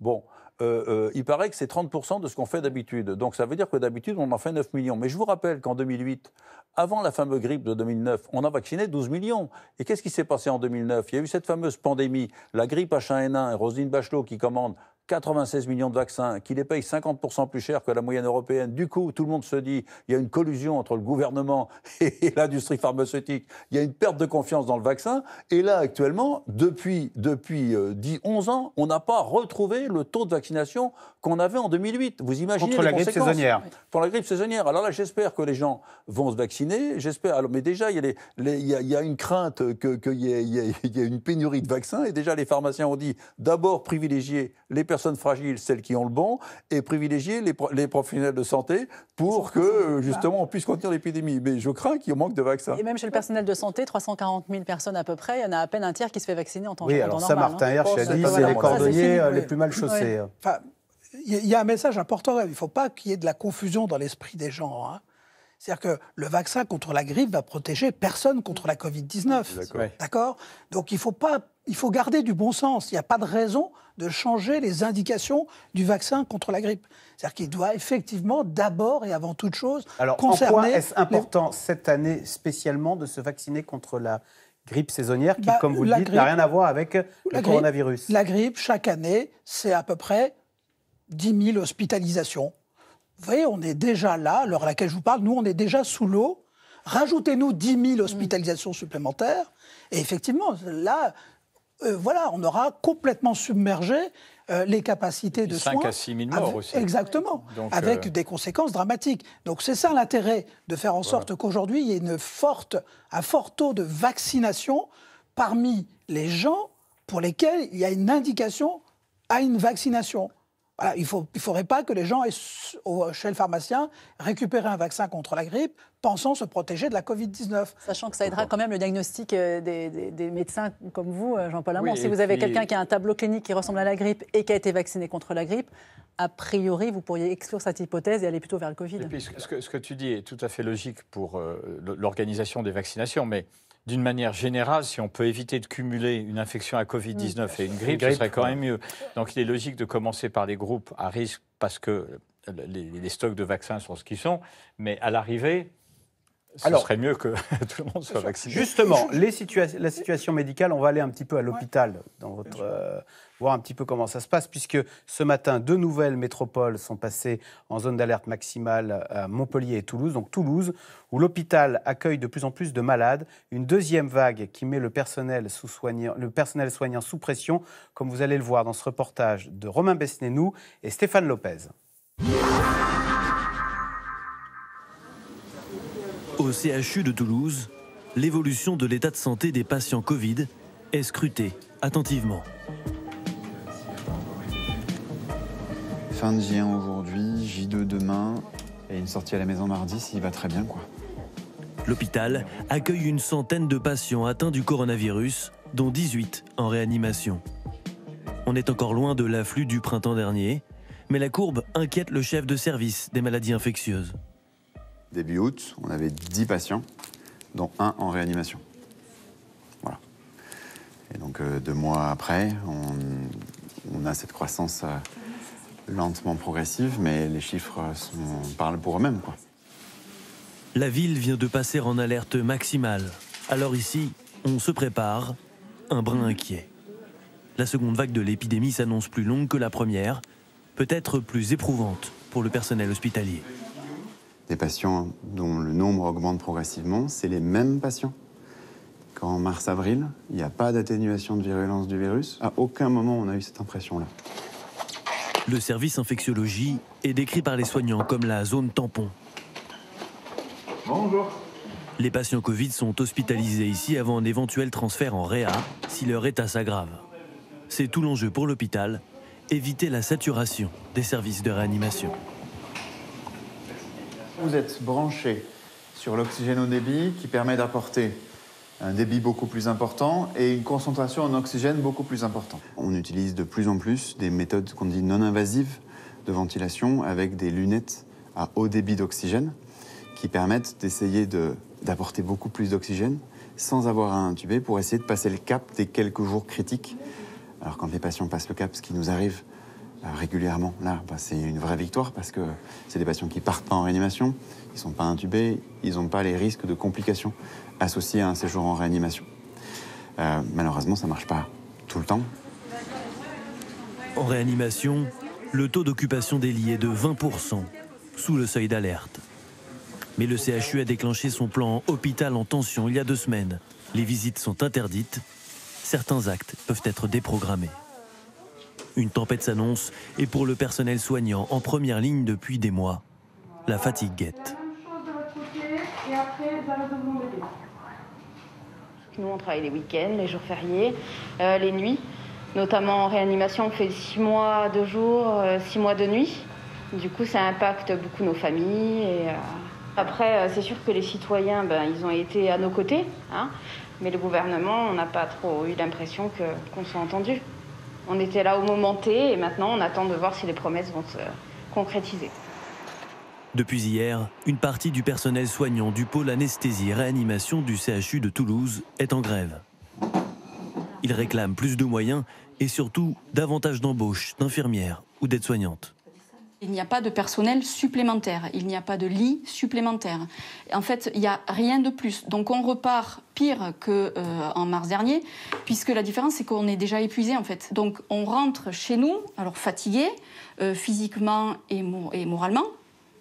Bon. Euh, euh, il paraît que c'est trente pour cent de ce qu'on fait d'habitude. Donc ça veut dire que d'habitude, on en fait neuf millions. Mais je vous rappelle qu'en deux mille huit, avant la fameuse grippe de deux mille neuf, on a vacciné douze millions. Et qu'est-ce qui s'est passé en deux mille neuf? Il y a eu cette fameuse pandémie, la grippe H un N un, et Roselyne Bachelot qui commande quatre-vingt-seize millions de vaccins, qui les paye cinquante pour cent plus cher que la moyenne européenne. Du coup, tout le monde se dit, il y a une collusion entre le gouvernement et l'industrie pharmaceutique. Il y a une perte de confiance dans le vaccin. Et là, actuellement, depuis, depuis euh, dix, onze ans, on n'a pas retrouvé le taux de vaccination qu'on avait en deux mille huit. Vous imaginez contre les la conséquences grippe saisonnière. Pour la grippe saisonnière. Alors là, j'espère que les gens vont se vacciner. J'espère. Alors, mais déjà, il y a, les, les, il y a, il y a une crainte qu'il que y ait une pénurie de vaccins. Et déjà, les pharmaciens ont dit, d'abord, privilégier les personnes personnes fragiles, celles qui ont le bon, et privilégier les, pro- les professionnels de santé pour que, euh, justement, on puisse contenir l'épidémie. Mais je crains qu'il manque de vaccins. Et même chez le personnel de santé, trois cent quarante mille personnes à peu près, il y en a à peine un tiers qui se fait vacciner en temps normal. Oui, alors ça, Martin Hirsch a dit, c'est les cordonniers les plus mal chaussés. Oui. Enfin, il y a un message important. Il ne faut pas qu'il y ait de la confusion dans l'esprit des gens, hein. C'est-à-dire que le vaccin contre la grippe va protéger personne contre la covid dix-neuf. D'accord. D'accord ? Donc il faut pas, il faut garder du bon sens. Il n'y a pas de raison de changer les indications du vaccin contre la grippe. C'est-à-dire qu'il doit effectivement, d'abord et avant toute chose, alors, concerner... Alors en quoi est-ce important les... cette année spécialement de se vacciner contre la grippe saisonnière qui, bah, comme vous le dites, grippe, n'a rien à voir avec le grippe, coronavirus. La grippe, chaque année, c'est à peu près dix mille hospitalisations. Vous voyez, on est déjà là, à l'heure à laquelle je vous parle, nous, on est déjà sous l'eau. Rajoutez-nous dix mille hospitalisations supplémentaires. Et effectivement, là, euh, voilà, on aura complètement submergé euh, les capacités de soins. cinq à six mille morts avec, aussi. Exactement, donc, avec euh... des conséquences dramatiques. Donc c'est ça l'intérêt, de faire en sorte voilà. qu'aujourd'hui, il y ait une forte, un fort taux de vaccination parmi les gens pour lesquels il y a une indication à une vaccination. Voilà, il ne faudrait pas que les gens aient, au, chez le pharmacien, récupérer un vaccin contre la grippe pensant se protéger de la covid dix-neuf. Sachant que ça aidera quand même le diagnostic des, des, des médecins comme vous, Jean-Paul Hamon. Oui, si vous avez puis... quelqu'un qui a un tableau clinique qui ressemble à la grippe et qui a été vacciné contre la grippe, a priori, vous pourriez exclure cette hypothèse et aller plutôt vers le Covid. Et puis, ce, que, ce que tu dis est tout à fait logique pour euh, l'organisation des vaccinations, mais d'une manière générale, si on peut éviter de cumuler une infection à covid dix-neuf et une grippe, une grippe, ce serait quand même mieux. Donc il est logique de commencer par les groupes à risque parce que les, les stocks de vaccins sont ce qu'ils sont, mais à l'arrivée, ce alors, serait mieux que tout le monde soit vacciné. Justement, les situa- la situation médicale, on va aller un petit peu à l'hôpital, dans votre, euh, voir un petit peu comment ça se passe, puisque ce matin, deux nouvelles métropoles sont passées en zone d'alerte maximale à Montpellier et Toulouse. Donc Toulouse, où l'hôpital accueille de plus en plus de malades. Une deuxième vague qui met le personnel, sous soignant, le personnel soignant sous pression, comme vous allez le voir dans ce reportage de Romain Besnénou et Stéphane Lopez. Au C H U de Toulouse, l'évolution de l'état de santé des patients Covid est scrutée attentivement. Fin de J un aujourd'hui, J deux demain et une sortie à la maison mardi s'il va très bien, quoi. L'hôpital accueille une centaine de patients atteints du coronavirus, dont dix-huit en réanimation. On est encore loin de l'afflux du printemps dernier, mais la courbe inquiète le chef de service des maladies infectieuses. Début août, on avait dix patients, dont un en réanimation. Voilà. Et donc, euh, deux mois après, on, on a cette croissance euh, lentement progressive, mais les chiffres sont, parlent pour eux-mêmes, quoi. La ville vient de passer en alerte maximale. Alors ici, on se prépare, un brin inquiet. La seconde vague de l'épidémie s'annonce plus longue que la première, peut-être plus éprouvante pour le personnel hospitalier. Des patients dont le nombre augmente progressivement, c'est les mêmes patients qu'en mars-avril. Il n'y a pas d'atténuation de virulence du virus. À aucun moment, on a eu cette impression-là. Le service infectiologie est décrit par les soignants comme la zone tampon. Bonjour. Les patients Covid sont hospitalisés ici avant un éventuel transfert en réa si leur état s'aggrave. C'est tout l'enjeu pour l'hôpital, éviter la saturation des services de réanimation. Vous êtes branché sur l'oxygène au débit qui permet d'apporter un débit beaucoup plus important et une concentration en oxygène beaucoup plus importante. On utilise de plus en plus des méthodes qu'on dit non-invasives de ventilation avec des lunettes à haut débit d'oxygène qui permettent d'essayer de d'apporter beaucoup plus d'oxygène sans avoir à intuber pour essayer de passer le cap des quelques jours critiques. Alors quand les patients passent le cap, ce qui nous arrive bah, régulièrement, là, bah, c'est une vraie victoire parce que c'est des patients qui partent pas en réanimation, ils sont pas intubés, ils n'ont pas les risques de complications associés à un séjour en réanimation. Euh, malheureusement, ça marche pas tout le temps. En réanimation, le taux d'occupation des lits est de vingt pour cent, sous le seuil d'alerte. Mais le C H U a déclenché son plan hôpital en tension il y a deux semaines. Les visites sont interdites. Certains actes peuvent être déprogrammés. Une tempête s'annonce et pour le personnel soignant en première ligne depuis des mois, la fatigue guette. Nous, on travaille les week-ends, les jours fériés, euh, les nuits. Notamment en réanimation, on fait six mois de jour, six mois de nuit. Du coup, ça impacte beaucoup nos familles et... Euh... Après, c'est sûr que les citoyens, ben, ils ont été à nos côtés, hein, mais le gouvernement, on n'a pas trop eu l'impression que, qu'on soit entendu. On était là au moment T et maintenant, on attend de voir si les promesses vont se concrétiser. Depuis hier, une partie du personnel soignant du pôle anesthésie-réanimation du C H U de Toulouse est en grève. Ils réclament plus de moyens et surtout davantage d'embauches d'infirmières ou d'aides-soignantes. Il n'y a pas de personnel supplémentaire, il n'y a pas de lit supplémentaire. En fait, il n'y a rien de plus. Donc on repart pire qu'en euh, mars dernier, puisque la différence, c'est qu'on est déjà épuisé, en fait. Donc on rentre chez nous, alors fatigué, euh, physiquement et, mo et moralement,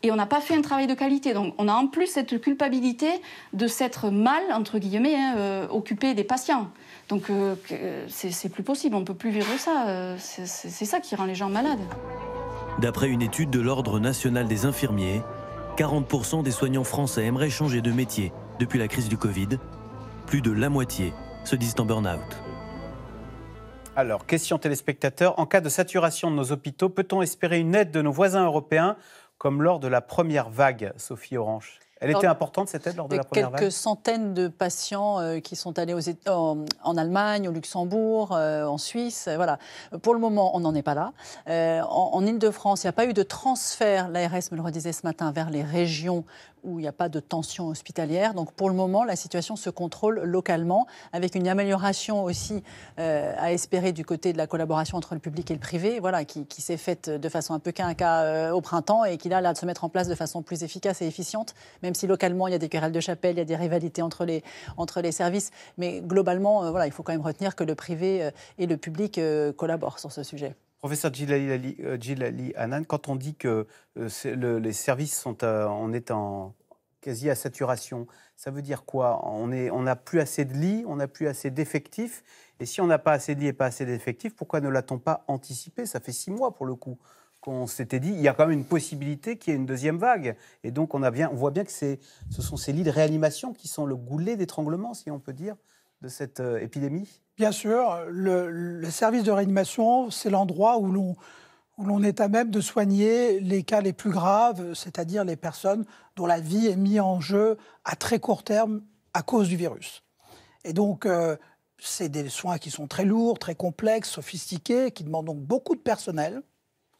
et on n'a pas fait un travail de qualité. Donc on a en plus cette culpabilité de s'être mal, entre guillemets, hein, euh, occupé des patients. Donc euh, c'est plus possible, on ne peut plus vivre ça. C'est ça qui rend les gens malades. D'après une étude de l'Ordre national des infirmiers, quarante pour cent des soignants français aimeraient changer de métier depuis la crise du Covid. Plus de la moitié se disent en burn-out. Alors, question téléspectateurs, en cas de saturation de nos hôpitaux, peut-on espérer une aide de nos voisins européens comme lors de la première vague, Sophie Aurenche? Elle était importante, cette aide, lors de la première vague ? Quelques centaines de patients euh, qui sont allés aux États, en, en Allemagne, au Luxembourg, euh, en Suisse. Euh, voilà. Pour le moment, on n'en est pas là. Euh, en en Île-de-France, il n'y a pas eu de transfert, l'A R S me le redisait ce matin, vers les régions où il n'y a pas de tension hospitalière. Donc, pour le moment, la situation se contrôle localement, avec une amélioration aussi euh, à espérer du côté de la collaboration entre le public et le privé, voilà, qui, qui s'est faite de façon un peu quinca euh, au printemps et qui, là, là, de se mettre en place de façon plus efficace et efficiente, même si localement, il y a des querelles de chapelle, il y a des rivalités entre les, entre les services. Mais globalement, euh, voilà, il faut quand même retenir que le privé euh, et le public euh, collaborent sur ce sujet. Professeur Djillali, euh, Djillali Annane, quand on dit que euh, le, les services sont, euh, on est en quasi à saturation, ça veut dire quoi? On n'a on plus assez de lits, on n'a plus assez d'effectifs. Et si on n'a pas assez de lits et pas assez d'effectifs, pourquoi ne l'a-t-on pas anticipé? Ça fait six mois pour le coup qu'on s'était dit, il y a quand même une possibilité qu'il y ait une deuxième vague. Et donc on, a bien, on voit bien que ce sont ces lits de réanimation qui sont le goulet d'étranglement, si on peut dire, de cette euh, épidémie. Bien sûr, le, le service de réanimation, c'est l'endroit où l'on où l'on est à même de soigner les cas les plus graves, c'est-à-dire les personnes dont la vie est mise en jeu à très court terme à cause du virus. Et donc, euh, c'est des soins qui sont très lourds, très complexes, sophistiqués, qui demandent donc beaucoup de personnel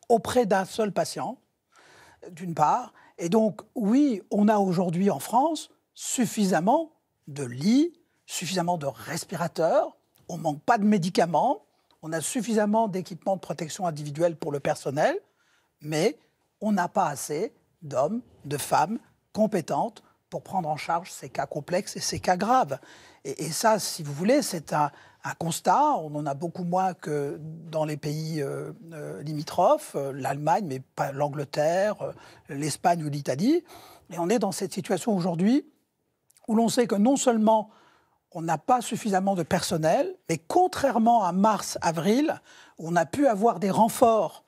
auprès d'un seul patient, d'une part. Et donc, oui, on a aujourd'hui en France suffisamment de lits, suffisamment de respirateurs, on ne manque pas de médicaments, on a suffisamment d'équipements de protection individuelle pour le personnel, mais on n'a pas assez d'hommes, de femmes compétentes pour prendre en charge ces cas complexes et ces cas graves. Et, et ça, si vous voulez, c'est un, un constat. On en a beaucoup moins que dans les pays euh, euh, limitrophes, euh, l'Allemagne, mais pas l'Angleterre, euh, l'Espagne ou l'Italie. Et on est dans cette situation aujourd'hui où l'on sait que non seulement on n'a pas suffisamment de personnel, mais contrairement à mars-avril, on a pu avoir des renforts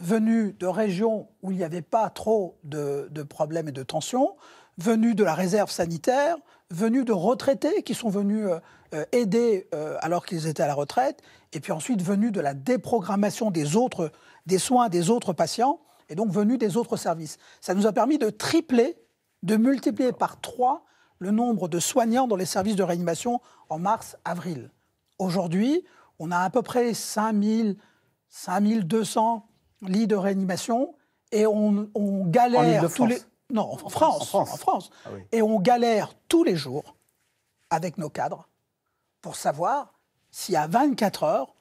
venus de régions où il n'y avait pas trop de, de problèmes et de tensions, venus de la réserve sanitaire, venus de retraités qui sont venus euh, aider euh, alors qu'ils étaient à la retraite, et puis ensuite venus de la déprogrammation des autres, des soins des autres patients, et donc venus des autres services. Ça nous a permis de tripler, de multiplier par trois le nombre de soignants dans les services de réanimation en mars-avril. Aujourd'hui, on a à peu près cinq mille, cinq mille deux cents lits de réanimation, et on, on galère en tous les... Non, en France, en France. En France. Ah oui. Et on galère tous les jours avec nos cadres pour savoir si à vingt-quatre heures,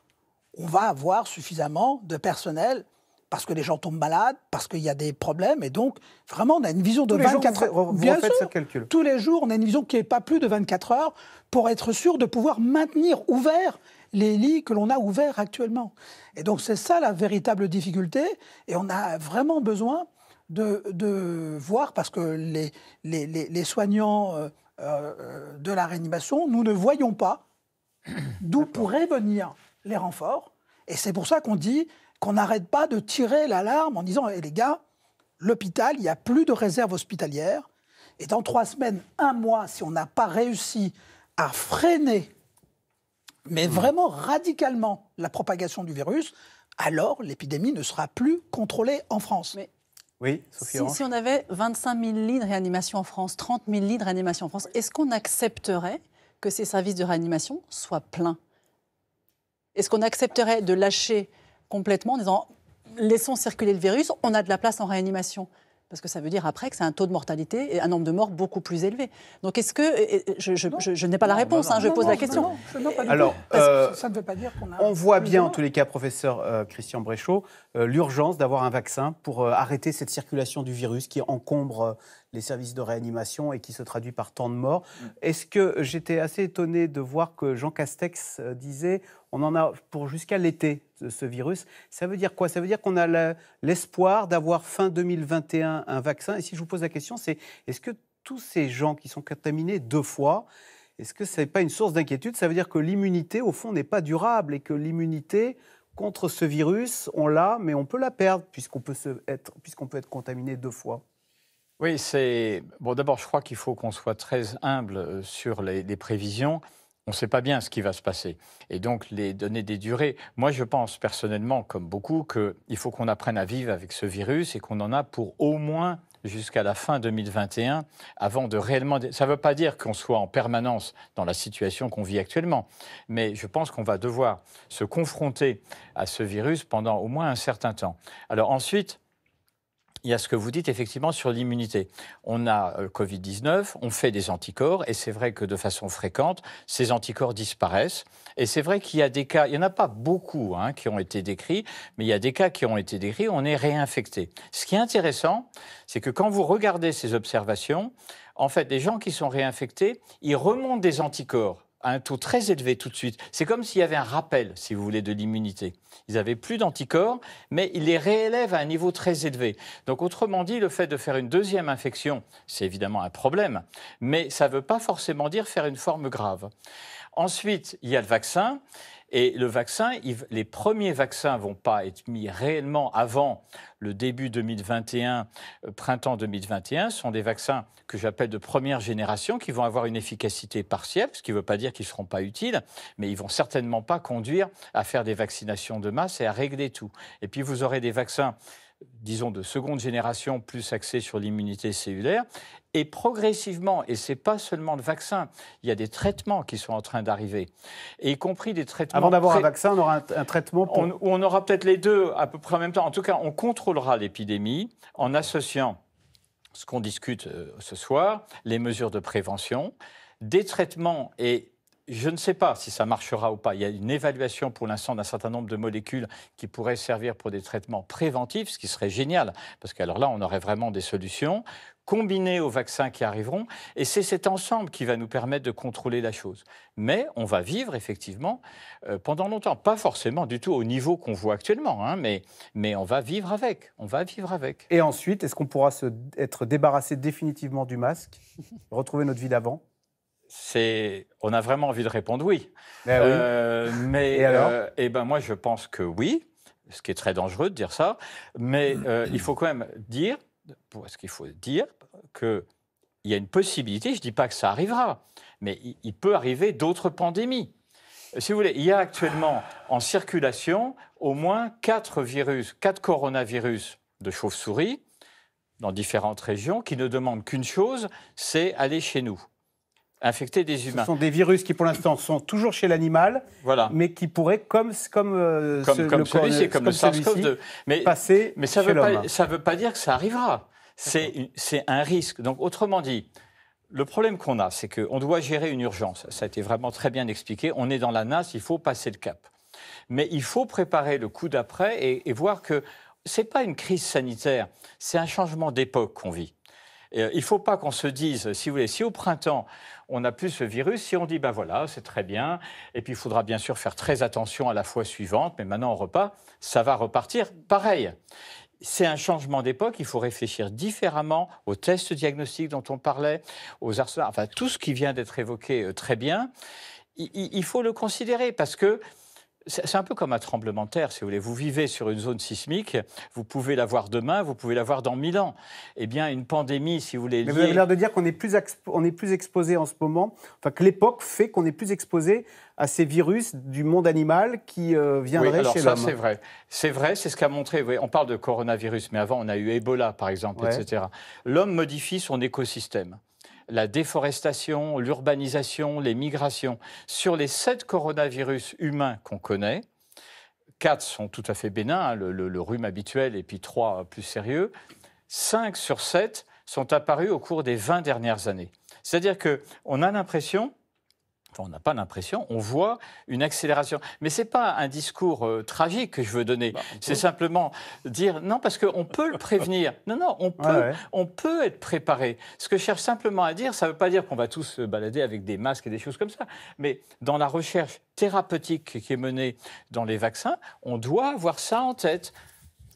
on va avoir suffisamment de personnel parce que les gens tombent malades, parce qu'il y a des problèmes. Et donc, vraiment, on a une vision de vingt-quatre heures. Vous, vous refaites ce calcul. Tous les jours, on a une vision qui n'est pas plus de vingt-quatre heures pour être sûr de pouvoir maintenir ouverts les lits que l'on a ouverts actuellement. Et donc, c'est ça la véritable difficulté. Et on a vraiment besoin... De, de voir, parce que les, les, les, les soignants euh, euh, de la réanimation, nous ne voyons pas d'où pourraient venir les renforts. Et c'est pour ça qu'on dit qu'on n'arrête pas de tirer l'alarme en disant eh « les gars, l'hôpital, il n'y a plus de réserve hospitalière. Et dans trois semaines, un mois, si on n'a pas réussi à freiner, mais mmh. vraiment radicalement, la propagation du virus, alors l'épidémie ne sera plus contrôlée en France. » Mais... Oui, Sophie Aurenche. Si, si on avait vingt-cinq mille lits de réanimation en France, trente mille lits de réanimation en France, est-ce qu'on accepterait que ces services de réanimation soient pleins? Est-ce qu'on accepterait de lâcher complètement en disant « laissons circuler le virus, on a de la place en réanimation ». Parce que ça veut dire après que c'est un taux de mortalité et un nombre de morts beaucoup plus élevé. Donc est-ce que... Je, je, je, je n'ai pas la réponse, non, hein, non, je pose non, la question. Non, non, non, Alors, euh, ça ne veut pas dire qu'on a... On voit bien en tous les cas, professeur euh, Christian Bréchot, euh, l'urgence d'avoir un vaccin pour euh, arrêter cette circulation du virus qui encombre euh, les services de réanimation et qui se traduit par tant de morts. Mm. Est-ce que... J'étais assez étonné de voir que Jean Castex euh, disait... On en a pour jusqu'à l'été, ce virus. Ça veut dire quoi? Ça veut dire qu'on a l'espoir d'avoir fin deux mille vingt et un un vaccin. Et si je vous pose la question, c'est est-ce que tous ces gens qui sont contaminés deux fois, est-ce que ce n'est pas une source d'inquiétude? Ça veut dire que l'immunité, au fond, n'est pas durable et que l'immunité contre ce virus, on l'a, mais on peut la perdre puisqu'on peut, se être, puisqu'on peut être contaminé deux fois. Oui, c'est... Bon, d'abord, je crois qu'il faut qu'on soit très humble sur les, les prévisions. On ne sait pas bien ce qui va se passer. Et donc, les données des durées... Moi, je pense personnellement, comme beaucoup, qu'il faut qu'on apprenne à vivre avec ce virus et qu'on en a pour au moins jusqu'à la fin deux mille vingt et un, avant de réellement... Ça ne veut pas dire qu'on soit en permanence dans la situation qu'on vit actuellement, mais je pense qu'on va devoir se confronter à ce virus pendant au moins un certain temps. Alors ensuite... Il y a ce que vous dites effectivement sur l'immunité. On a euh, Covid dix-neuf, on fait des anticorps, et c'est vrai que de façon fréquente, ces anticorps disparaissent. Et c'est vrai qu'il y a des cas, il n'y en a pas beaucoup hein, qui ont été décrits, mais il y a des cas qui ont été décrits, on est réinfecté. Ce qui est intéressant, c'est que quand vous regardez ces observations, en fait, les gens qui sont réinfectés, ils remontent des anticorps à un taux très élevé tout de suite. C'est comme s'il y avait un rappel, si vous voulez, de l'immunité. Ils n'avaient plus d'anticorps, mais ils les réélèvent à un niveau très élevé. Donc, autrement dit, le fait de faire une deuxième infection, c'est évidemment un problème, mais ça ne veut pas forcément dire faire une forme grave. Ensuite, il y a le vaccin. Et le vaccin, il, les premiers vaccins ne vont pas être mis réellement avant le début deux mille vingt et un, euh, printemps deux mille vingt et un. Ce sont des vaccins que j'appelle de première génération qui vont avoir une efficacité partielle, ce qui ne veut pas dire qu'ils ne seront pas utiles, mais ils ne vont certainement pas conduire à faire des vaccinations de masse et à régler tout. Et puis vous aurez des vaccins, disons, de seconde génération, plus axés sur l'immunité cellulaire. Et progressivement, et ce n'est pas seulement le vaccin, il y a des traitements qui sont en train d'arriver, et y compris des traitements... Avant d'avoir un vaccin, on aura un, un traitement pour... on, on aura peut-être les deux à peu près en même temps. En tout cas, on contrôlera l'épidémie en associant ce qu'on discute euh, ce soir, les mesures de prévention, des traitements et... Je ne sais pas si ça marchera ou pas. Il y a une évaluation pour l'instant d'un certain nombre de molécules qui pourraient servir pour des traitements préventifs, ce qui serait génial, parce qu'alors là, on aurait vraiment des solutions combinées aux vaccins qui arriveront. Et c'est cet ensemble qui va nous permettre de contrôler la chose. Mais on va vivre, effectivement, euh, pendant longtemps. Pas forcément du tout au niveau qu'on voit actuellement, hein, mais, mais on va vivre avec. On va vivre avec. Et ensuite, est-ce qu'on pourra se, être débarrassé définitivement du masque, retrouver notre vie d'avant ? C'est... On a vraiment envie de répondre oui. Eh oui. Euh, mais et alors euh, eh ben moi, je pense que oui, ce qui est très dangereux de dire ça. Mais euh, il faut quand même dire, parce qu'il faut dire, qu'il il y a une possibilité, je ne dis pas que ça arrivera, mais il, il peut arriver d'autres pandémies. Si vous voulez, il y a actuellement en circulation au moins quatre virus, quatre coronavirus de chauve-souris dans différentes régions qui ne demandent qu'une chose, c'est aller chez nous, infecter des humains. Ce sont des virus qui, pour l'instant, sont toujours chez l'animal, voilà. mais qui pourraient, comme, comme, euh, comme, ce, comme le celui-ci, comme, comme le SARS-CoV deux, mais, passer mais ça chez l'homme. Mais ça ne veut pas dire que ça arrivera. C'est, une, c'est un risque. Donc, autrement dit, le problème qu'on a, c'est qu'on doit gérer une urgence. Ça a été vraiment très bien expliqué. On est dans la nasse, il faut passer le cap. Mais il faut préparer le coup d'après et, et voir que ce n'est pas une crise sanitaire, c'est un changement d'époque qu'on vit. Et il ne faut pas qu'on se dise, si vous voulez, si au printemps, on n'a plus ce virus, si on dit, ben voilà, c'est très bien, et puis il faudra bien sûr faire très attention à la fois suivante, mais maintenant on repart, ça va repartir pareil. C'est un changement d'époque, il faut réfléchir différemment aux tests diagnostiques dont on parlait, aux arsenaux, enfin tout ce qui vient d'être évoqué très bien, il, il faut le considérer parce que c'est un peu comme un tremblement de terre, si vous voulez. Vous vivez sur une zone sismique, vous pouvez l'avoir demain, vous pouvez l'avoir dans mille ans. Eh bien, une pandémie, si vous voulez... Liée... Mais vous avez l'air de dire qu'on est plus, expo... on est plus exposé en ce moment, enfin que l'époque fait qu'on est plus exposé à ces virus du monde animal qui euh, viendraient oui, alors chez ça, l'homme. Ça, c'est vrai. C'est vrai, c'est ce qu'a montré... Oui, on parle de coronavirus, mais avant, on a eu Ebola, par exemple, ouais. et cetera. L'homme modifie son écosystème. La déforestation, l'urbanisation, les migrations. Sur les sept coronavirus humains qu'on connaît, quatre sont tout à fait bénins, hein, le, le, le rhume habituel et puis trois plus sérieux, cinq sur sept sont apparus au cours des vingt dernières années. C'est-à-dire qu'on a l'impression, enfin on n'a pas l'impression, on voit une accélération. Mais ce n'est pas un discours euh, tragique que je veux donner, bah, c'est simplement dire non parce qu'on peut le prévenir. Non, non, on peut, ah ouais. on peut être préparé. Ce que je cherche simplement à dire, ça ne veut pas dire qu'on va tous se balader avec des masques et des choses comme ça, mais dans la recherche thérapeutique qui est menée dans les vaccins, on doit avoir ça en tête.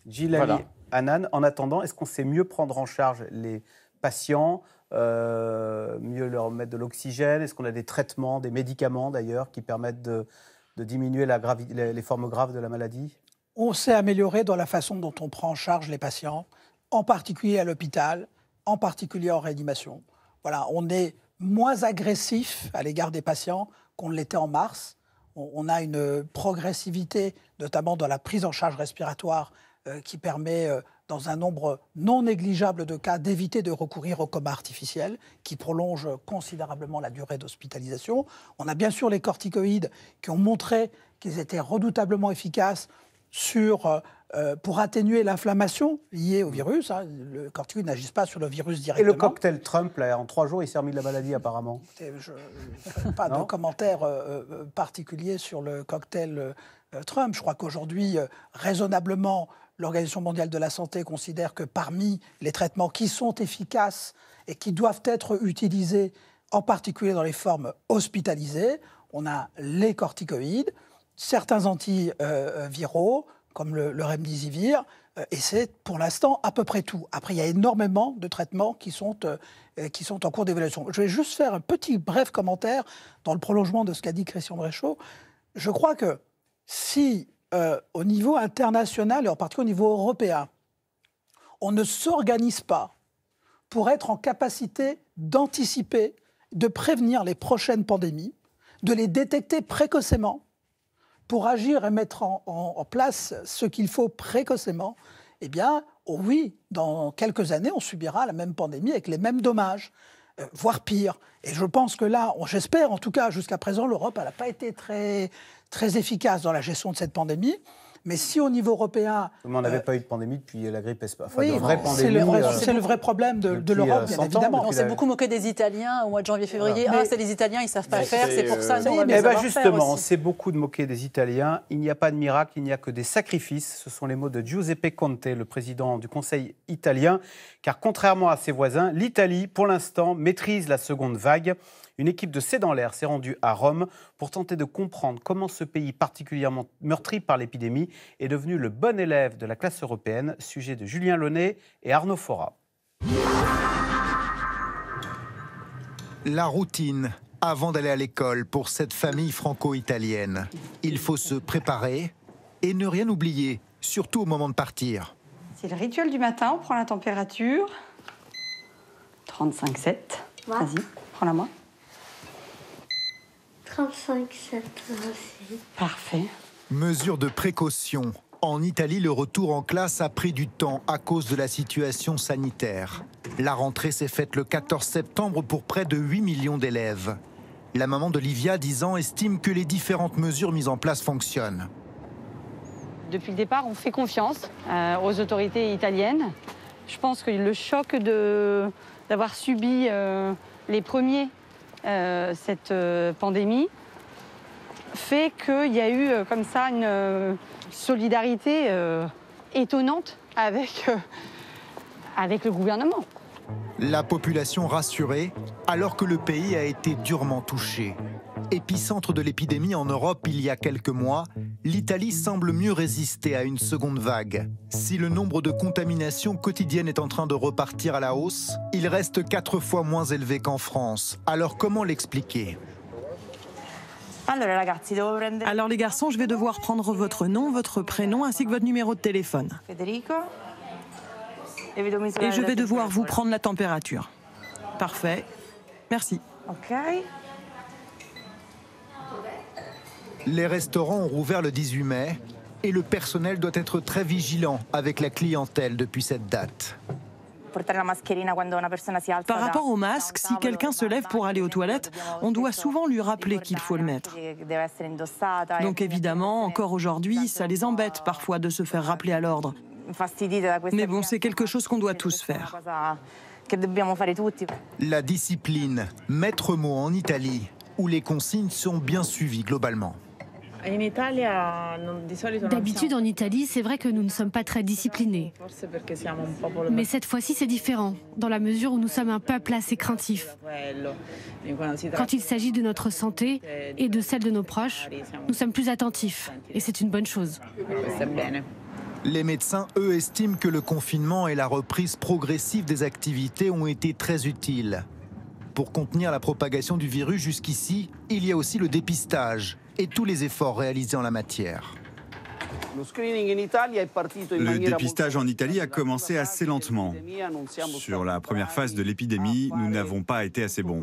Djillali voilà. Annane, en attendant, est-ce qu'on sait mieux prendre en charge les patients ? Euh, mieux leur mettre de l'oxygène? Est-ce qu'on a des traitements, des médicaments d'ailleurs, qui permettent de, de diminuer la gravi- les, les formes graves de la maladie? On s'est amélioré dans la façon dont on prend en charge les patients, en particulier à l'hôpital, en particulier en réanimation. Voilà, on est moins agressif à l'égard des patients qu'on ne l'était en mars. On, on a une progressivité, notamment dans la prise en charge respiratoire, euh, qui permet... Euh, dans un nombre non négligeable de cas, d'éviter de recourir au coma artificiel qui prolonge considérablement la durée d'hospitalisation. On a bien sûr les corticoïdes qui ont montré qu'ils étaient redoutablement efficaces sur, euh, pour atténuer l'inflammation liée au virus. Hein. Le corticoïde n'agisse pas sur le virus directement. Et le cocktail Trump, là, en trois jours, il s'est remis de la maladie apparemment. Et je, je pas de commentaires euh, euh, particuliers sur le cocktail euh, Trump. Je crois qu'aujourd'hui, euh, raisonnablement, l'Organisation mondiale de la santé considère que parmi les traitements qui sont efficaces et qui doivent être utilisés, en particulier dans les formes hospitalisées, on a les corticoïdes, certains antiviraux, comme le, le remdesivir, et c'est pour l'instant à peu près tout. Après, il y a énormément de traitements qui sont, euh, qui sont en cours d'évaluation. Je vais juste faire un petit bref commentaire dans le prolongement de ce qu'a dit Christian Bréchot. Je crois que si... Euh, au niveau international et en particulier au niveau européen, on ne s'organise pas pour être en capacité d'anticiper, de prévenir les prochaines pandémies, de les détecter précocement pour agir et mettre en, en, en place ce qu'il faut précocement, eh bien, oh oui, dans quelques années, on subira la même pandémie avec les mêmes dommages, euh, voire pire. Et je pense que là, on, j'espère en tout cas, jusqu'à présent, l'Europe, elle n'a pas été très... très efficace dans la gestion de cette pandémie, mais si au niveau européen... Mais on n'avait euh, pas eu de pandémie depuis la grippe espagnole. Enfin, oui, c'est, euh, c'est le vrai problème de, de l'Europe, bien évidemment. On s'est la... beaucoup moqué des Italiens au mois de janvier-février. Ah, ah c'est les Italiens, ils ne savent pas faire, c'est, c'est pour euh... ça qu'on va les avoir. Justement, on s'est beaucoup moqué des Italiens. Il n'y a pas de miracle, il n'y a que des sacrifices. Ce sont les mots de Giuseppe Conte, le président du Conseil italien, car contrairement à ses voisins, l'Italie, pour l'instant, maîtrise la seconde vague. Une équipe de C dans l'air s'est rendue à Rome pour tenter de comprendre comment ce pays particulièrement meurtri par l'épidémie est devenu le bon élève de la classe européenne. Sujet de Julien Launay et Arnaud Fora. La routine avant d'aller à l'école pour cette famille franco-italienne. Il faut se préparer et ne rien oublier, surtout au moment de partir. C'est le rituel du matin, on prend la température... trente-cinq sept. Ouais. Vas-y, prends-la moi. trente-cinq sept aussi. Parfait. Mesure de précaution. En Italie, le retour en classe a pris du temps à cause de la situation sanitaire. La rentrée s'est faite le quatorze septembre pour près de huit millions d'élèves. La maman de Livia, dix ans, estime que les différentes mesures mises en place fonctionnent. Depuis le départ, on fait confiance euh, aux autorités italiennes. Je pense que le choc de, d'avoir subi euh, les premiers euh, cette euh, pandémie fait qu'il y a eu euh, comme ça une euh, solidarité euh, étonnante avec, euh, avec le gouvernement. La population rassurée alors que le pays a été durement touché. Épicentre de l'épidémie en Europe il y a quelques mois, l'Italie semble mieux résister à une seconde vague. Si le nombre de contaminations quotidiennes est en train de repartir à la hausse, il reste quatre fois moins élevé qu'en France. Alors comment l'expliquer ? Alors les garçons, je vais devoir prendre votre nom, votre prénom ainsi que votre numéro de téléphone. Et je vais devoir vous prendre la température. Parfait. Merci. Ok. Les restaurants ont rouvert le dix-huit mai et le personnel doit être très vigilant avec la clientèle depuis cette date. Par rapport au masque, si quelqu'un se lève pour aller aux toilettes, on doit souvent lui rappeler qu'il faut le mettre. Donc évidemment, encore aujourd'hui, ça les embête parfois de se faire rappeler à l'ordre. Mais bon, c'est quelque chose qu'on doit tous faire. La discipline, maître mot en Italie, où les consignes sont bien suivies globalement. D'habitude en Italie, c'est vrai que nous ne sommes pas très disciplinés. Mais cette fois-ci, c'est différent, dans la mesure où nous sommes un peuple assez craintif. Quand il s'agit de notre santé et de celle de nos proches, nous sommes plus attentifs, et c'est une bonne chose. Les médecins, eux, estiment que le confinement et la reprise progressive des activités ont été très utiles. Pour contenir la propagation du virus jusqu'ici, il y a aussi le dépistage et tous les efforts réalisés en la matière. Le dépistage en Italie a commencé assez lentement. Sur la première phase de l'épidémie, nous n'avons pas été assez bons.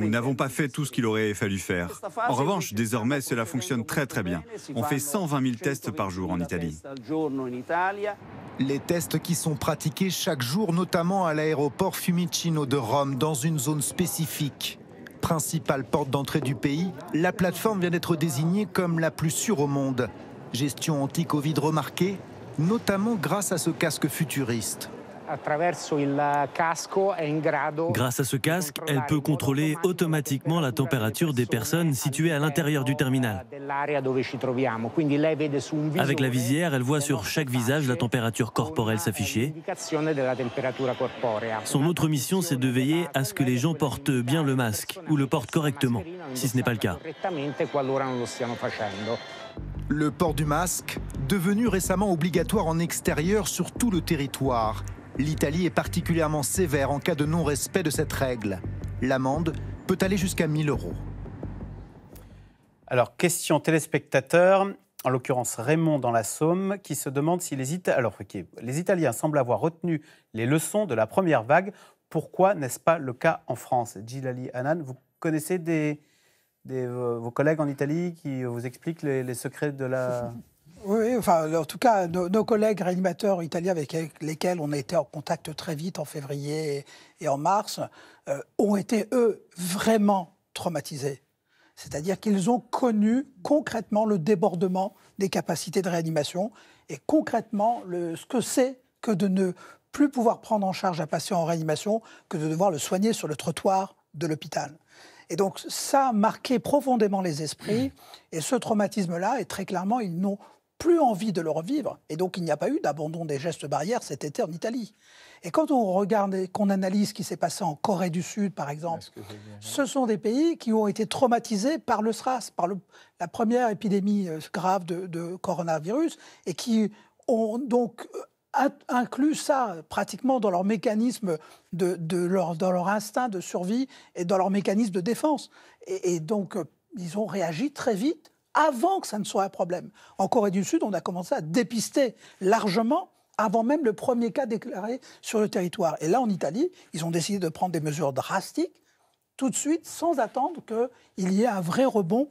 Nous n'avons pas fait tout ce qu'il aurait fallu faire. En revanche, désormais, cela fonctionne très très bien. On fait cent vingt mille tests par jour en Italie. Les tests qui sont pratiqués chaque jour, notamment à l'aéroport Fiumicino de Rome, dans une zone spécifique. Principale porte d'entrée du pays, la plateforme vient d'être désignée comme la plus sûre au monde. Gestion anti-Covid remarquée, notamment grâce à ce casque futuriste. Grâce à ce casque, elle peut contrôler automatiquement la température des personnes situées à l'intérieur du terminal. Avec la visière, elle voit sur chaque visage la température corporelle s'afficher. Son autre mission, c'est de veiller à ce que les gens portent bien le masque ou le portent correctement, si ce n'est pas le cas. Le port du masque, devenu récemment obligatoire en extérieur sur tout le territoire. L'Italie est particulièrement sévère en cas de non-respect de cette règle. L'amende peut aller jusqu'à mille euros. Alors, question téléspectateur, en l'occurrence Raymond dans la Somme, qui se demande si les, Ita... Alors, okay, les Italiens semblent avoir retenu les leçons de la première vague. Pourquoi n'est-ce pas le cas en France? Djillali Annane, vous connaissez des, des, vos collègues en Italie qui vous expliquent les, les secrets de la... Oui, enfin, en tout cas, nos, nos collègues réanimateurs italiens avec lesquels on a été en contact très vite en février et en mars euh, ont été, eux, vraiment traumatisés. C'est-à-dire qu'ils ont connu concrètement le débordement des capacités de réanimation et concrètement le, ce que c'est que de ne plus pouvoir prendre en charge un patient en réanimation que de devoir le soigner sur le trottoir de l'hôpital. Et donc ça a marqué profondément les esprits et ce traumatisme-là, et très clairement, ils n'ont plus envie de le revivre. Et donc, il n'y a pas eu d'abandon des gestes barrières cet été en Italie. Et quand on regarde, qu'on analyse ce qui s'est passé en Corée du Sud, par exemple, ce sont des pays qui ont été traumatisés par le SRAS, par le, la première épidémie grave de, de coronavirus, et qui ont donc inclus ça pratiquement dans leur mécanisme, de, de leur, dans leur instinct de survie et dans leur mécanisme de défense. Et, et donc, ils ont réagi très vite, avant que ça ne soit un problème. En Corée du Sud, on a commencé à dépister largement avant même le premier cas déclaré sur le territoire. Et là, en Italie, ils ont décidé de prendre des mesures drastiques, tout de suite, sans attendre qu'il y ait un vrai rebond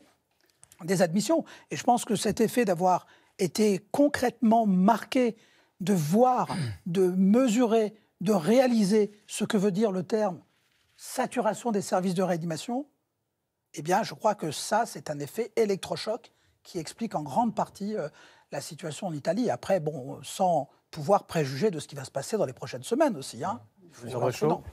des admissions. Et je pense que cet effet d'avoir été concrètement marqué, de voir, de mesurer, de réaliser ce que veut dire le terme « saturation des services de réanimation », eh bien, je crois que ça, c'est un effet électrochoc qui explique en grande partie euh, la situation en Italie. Après, bon, sans pouvoir préjuger de ce qui va se passer dans les prochaines semaines aussi, hein.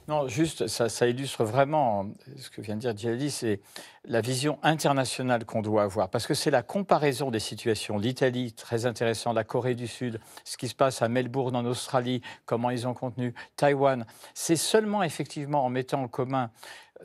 Non, juste, ça, ça illustre vraiment ce que vient de dire Djillali, c'est la vision internationale qu'on doit avoir. Parce que c'est la comparaison des situations. L'Italie, très intéressant, la Corée du Sud, ce qui se passe à Melbourne, en Australie, comment ils ont contenu, Taïwan. C'est seulement, effectivement, en mettant en commun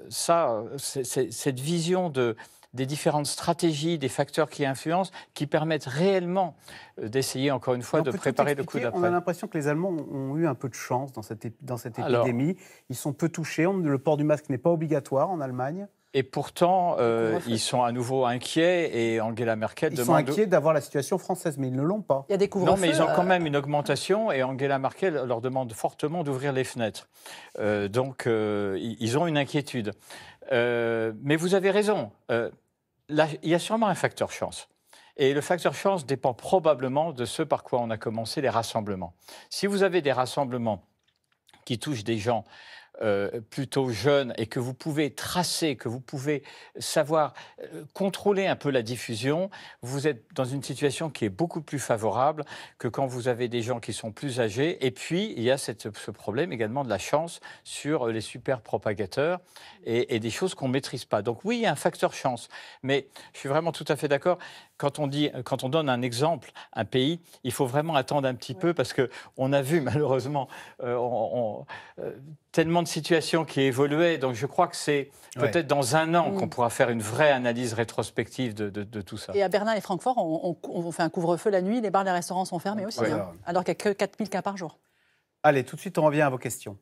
ça, c'est, c'est, cette vision de... des différentes stratégies, des facteurs qui influencent, qui permettent réellement d'essayer, encore une fois, on de préparer le coup d'après. On a l'impression que les Allemands ont eu un peu de chance dans cette, épi- dans cette épidémie. Alors, ils sont peu touchés. On, le port du masque n'est pas obligatoire en Allemagne. Et pourtant, euh, ils sont à nouveau inquiets et Angela Merkel ils demande... Ils sont inquiets d'avoir la situation française, mais ils ne l'ont pas. Il y a des couvre-feux. Non, mais ils ont quand même une augmentation et Angela Merkel leur demande fortement d'ouvrir les fenêtres. Euh, donc, euh, ils ont une inquiétude. Euh, mais vous avez raison. Euh, Là, il y a sûrement un facteur chance. Et le facteur chance dépend probablement de ce par quoi on a commencé les rassemblements. Si vous avez des rassemblements qui touchent des gens euh, plutôt jeunes et que vous pouvez tracer, que vous pouvez savoir euh, contrôler un peu la diffusion, vous êtes dans une situation qui est beaucoup plus favorable que quand vous avez des gens qui sont plus âgés. Et puis, il y a cette, ce problème également de la chance sur les super propagateurs et, et des choses qu'on ne maîtrise pas. Donc oui, il y a un facteur chance, mais je suis vraiment tout à fait d'accord. Quand on, dit, quand on donne un exemple, un pays, il faut vraiment attendre un petit ouais. peu parce qu'on a vu malheureusement euh, on, on, euh, tellement de situations qui évoluaient. Donc je crois que c'est ouais. peut-être dans un an mmh. qu'on pourra faire une vraie analyse rétrospective de, de, de tout ça. Et à Berlin et Francfort, on, on, on fait un couvre-feu la nuit, les bars et les restaurants sont fermés ouais. aussi, ouais. Hein, alors qu'il n'y a que quatre mille cas par jour. Allez, tout de suite on revient à vos questions.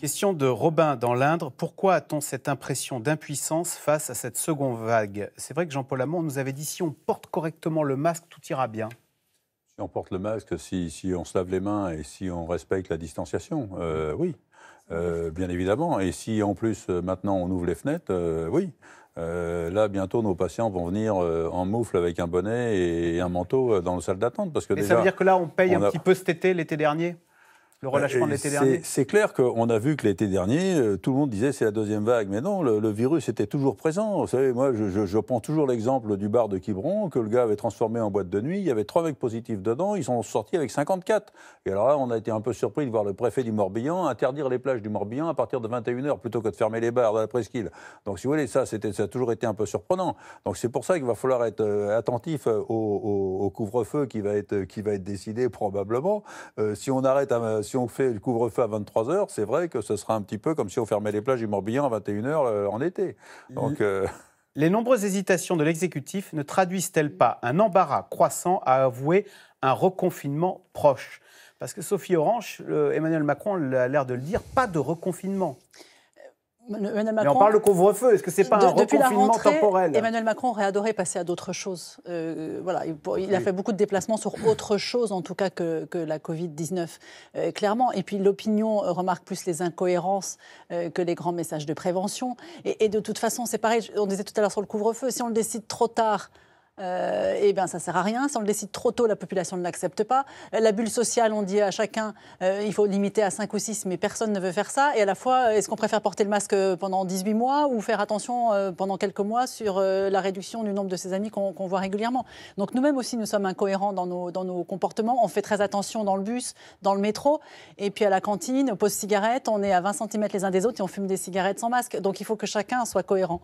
Question de Robin dans l'Indre. Pourquoi a-t-on cette impression d'impuissance face à cette seconde vague ? C'est vrai que Jean-Paul Hamon nous avait dit si on porte correctement le masque, tout ira bien. Si on porte le masque, si, si on se lave les mains et si on respecte la distanciation, euh, oui, euh, bien évidemment. Et si en plus maintenant on ouvre les fenêtres, euh, oui. Euh, là, bientôt, nos patients vont venir euh, en moufle avec un bonnet et un manteau euh, dans la salle d'attente. Parce que déjà, ça veut dire que là, on paye on a... un petit peu cet été, l'été dernier ? Le relâchement de l'été dernier. C'est clair qu'on a vu que l'été dernier, tout le monde disait c'est la deuxième vague. Mais non, le, le virus était toujours présent. Vous savez, moi, je, je, je prends toujours l'exemple du bar de Quiberon, que le gars avait transformé en boîte de nuit. Il y avait trois mecs positifs dedans. Ils sont sortis avec cinquante-quatre. Et alors là, on a été un peu surpris de voir le préfet du Morbihan interdire les plages du Morbihan à partir de vingt et une heures plutôt que de fermer les bars dans la presqu'île. Donc, si vous voulez, ça, c'était, ça a toujours été un peu surprenant. Donc, c'est pour ça qu'il va falloir être attentif au, au, au couvre-feu qui va être, qui va être décidé probablement. Euh, si on arrête à... Si on fait le couvre-feu à vingt-trois heures, c'est vrai que ce sera un petit peu comme si on fermait les plages du Morbihan à vingt et une heures en été. Donc, euh... Les nombreuses hésitations de l'exécutif ne traduisent-elles pas un embarras croissant à avouer un reconfinement proche ? Parce que Sophie Aurenche, Emmanuel Macron a l'air de le dire, pas de reconfinement. Emmanuel Macron, mais on parle de couvre-feu, est-ce que ce n'est pas de, un reconfinement rentrée, temporel ? Emmanuel Macron aurait adoré passer à d'autres choses. Euh, voilà, il, il a oui. fait beaucoup de déplacements sur autre chose, en tout cas, que, que la covid dix-neuf, euh, clairement. Et puis l'opinion remarque plus les incohérences euh, que les grands messages de prévention. Et, et de toute façon, c'est pareil, on disait tout à l'heure sur le couvre-feu, si on le décide trop tard... Euh, et bien ça ne sert à rien. Si on le décide trop tôt, la population ne l'accepte pas. La bulle sociale, on dit à chacun, euh, il faut limiter à cinq ou six, mais personne ne veut faire ça. Et à la fois, est-ce qu'on préfère porter le masque pendant dix-huit mois ou faire attention euh, pendant quelques mois sur euh, la réduction du nombre de ses amis qu'on, qu'on voit régulièrement ? Donc nous-mêmes aussi, nous sommes incohérents dans nos, dans nos comportements. On fait très attention dans le bus, dans le métro, et puis à la cantine, pause cigarette, on est à vingt centimètres les uns des autres et on fume des cigarettes sans masque. Donc il faut que chacun soit cohérent.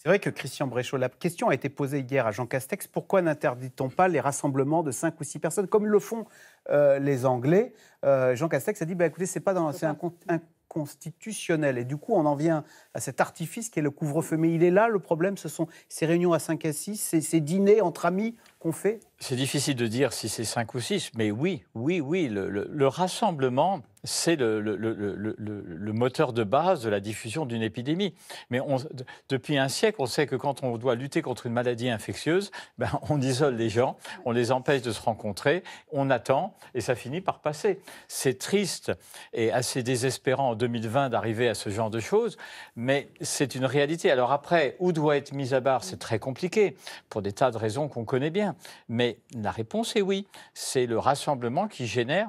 C'est vrai que Christian Bréchot, la question a été posée hier à Jean Castex. Pourquoi n'interdit-on pas les rassemblements de cinq ou six personnes, comme le font euh, les Anglais ? euh, Jean Castex a dit bah, écoutez, c'est pas dans, c'est inconstitutionnel. Et du coup, on en vient à cet artifice qui est le couvre-feu. Mais il est là, le problème, ce sont ces réunions à cinq à six, ces, ces dîners entre amis. qu'on fait ? C'est difficile de dire si c'est cinq ou six, mais oui, oui, oui, le, le, le rassemblement, c'est le, le, le, le, le moteur de base de la diffusion d'une épidémie. Mais on, depuis un siècle, on sait que quand on doit lutter contre une maladie infectieuse, ben on isole les gens, on les empêche de se rencontrer, on attend et ça finit par passer. C'est triste et assez désespérant en deux mille vingt d'arriver à ce genre de choses, mais c'est une réalité. Alors après, où doit être mise à barre ? C'est très compliqué, pour des tas de raisons qu'on connaît bien. Mais la réponse est oui, c'est le rassemblement qui génère...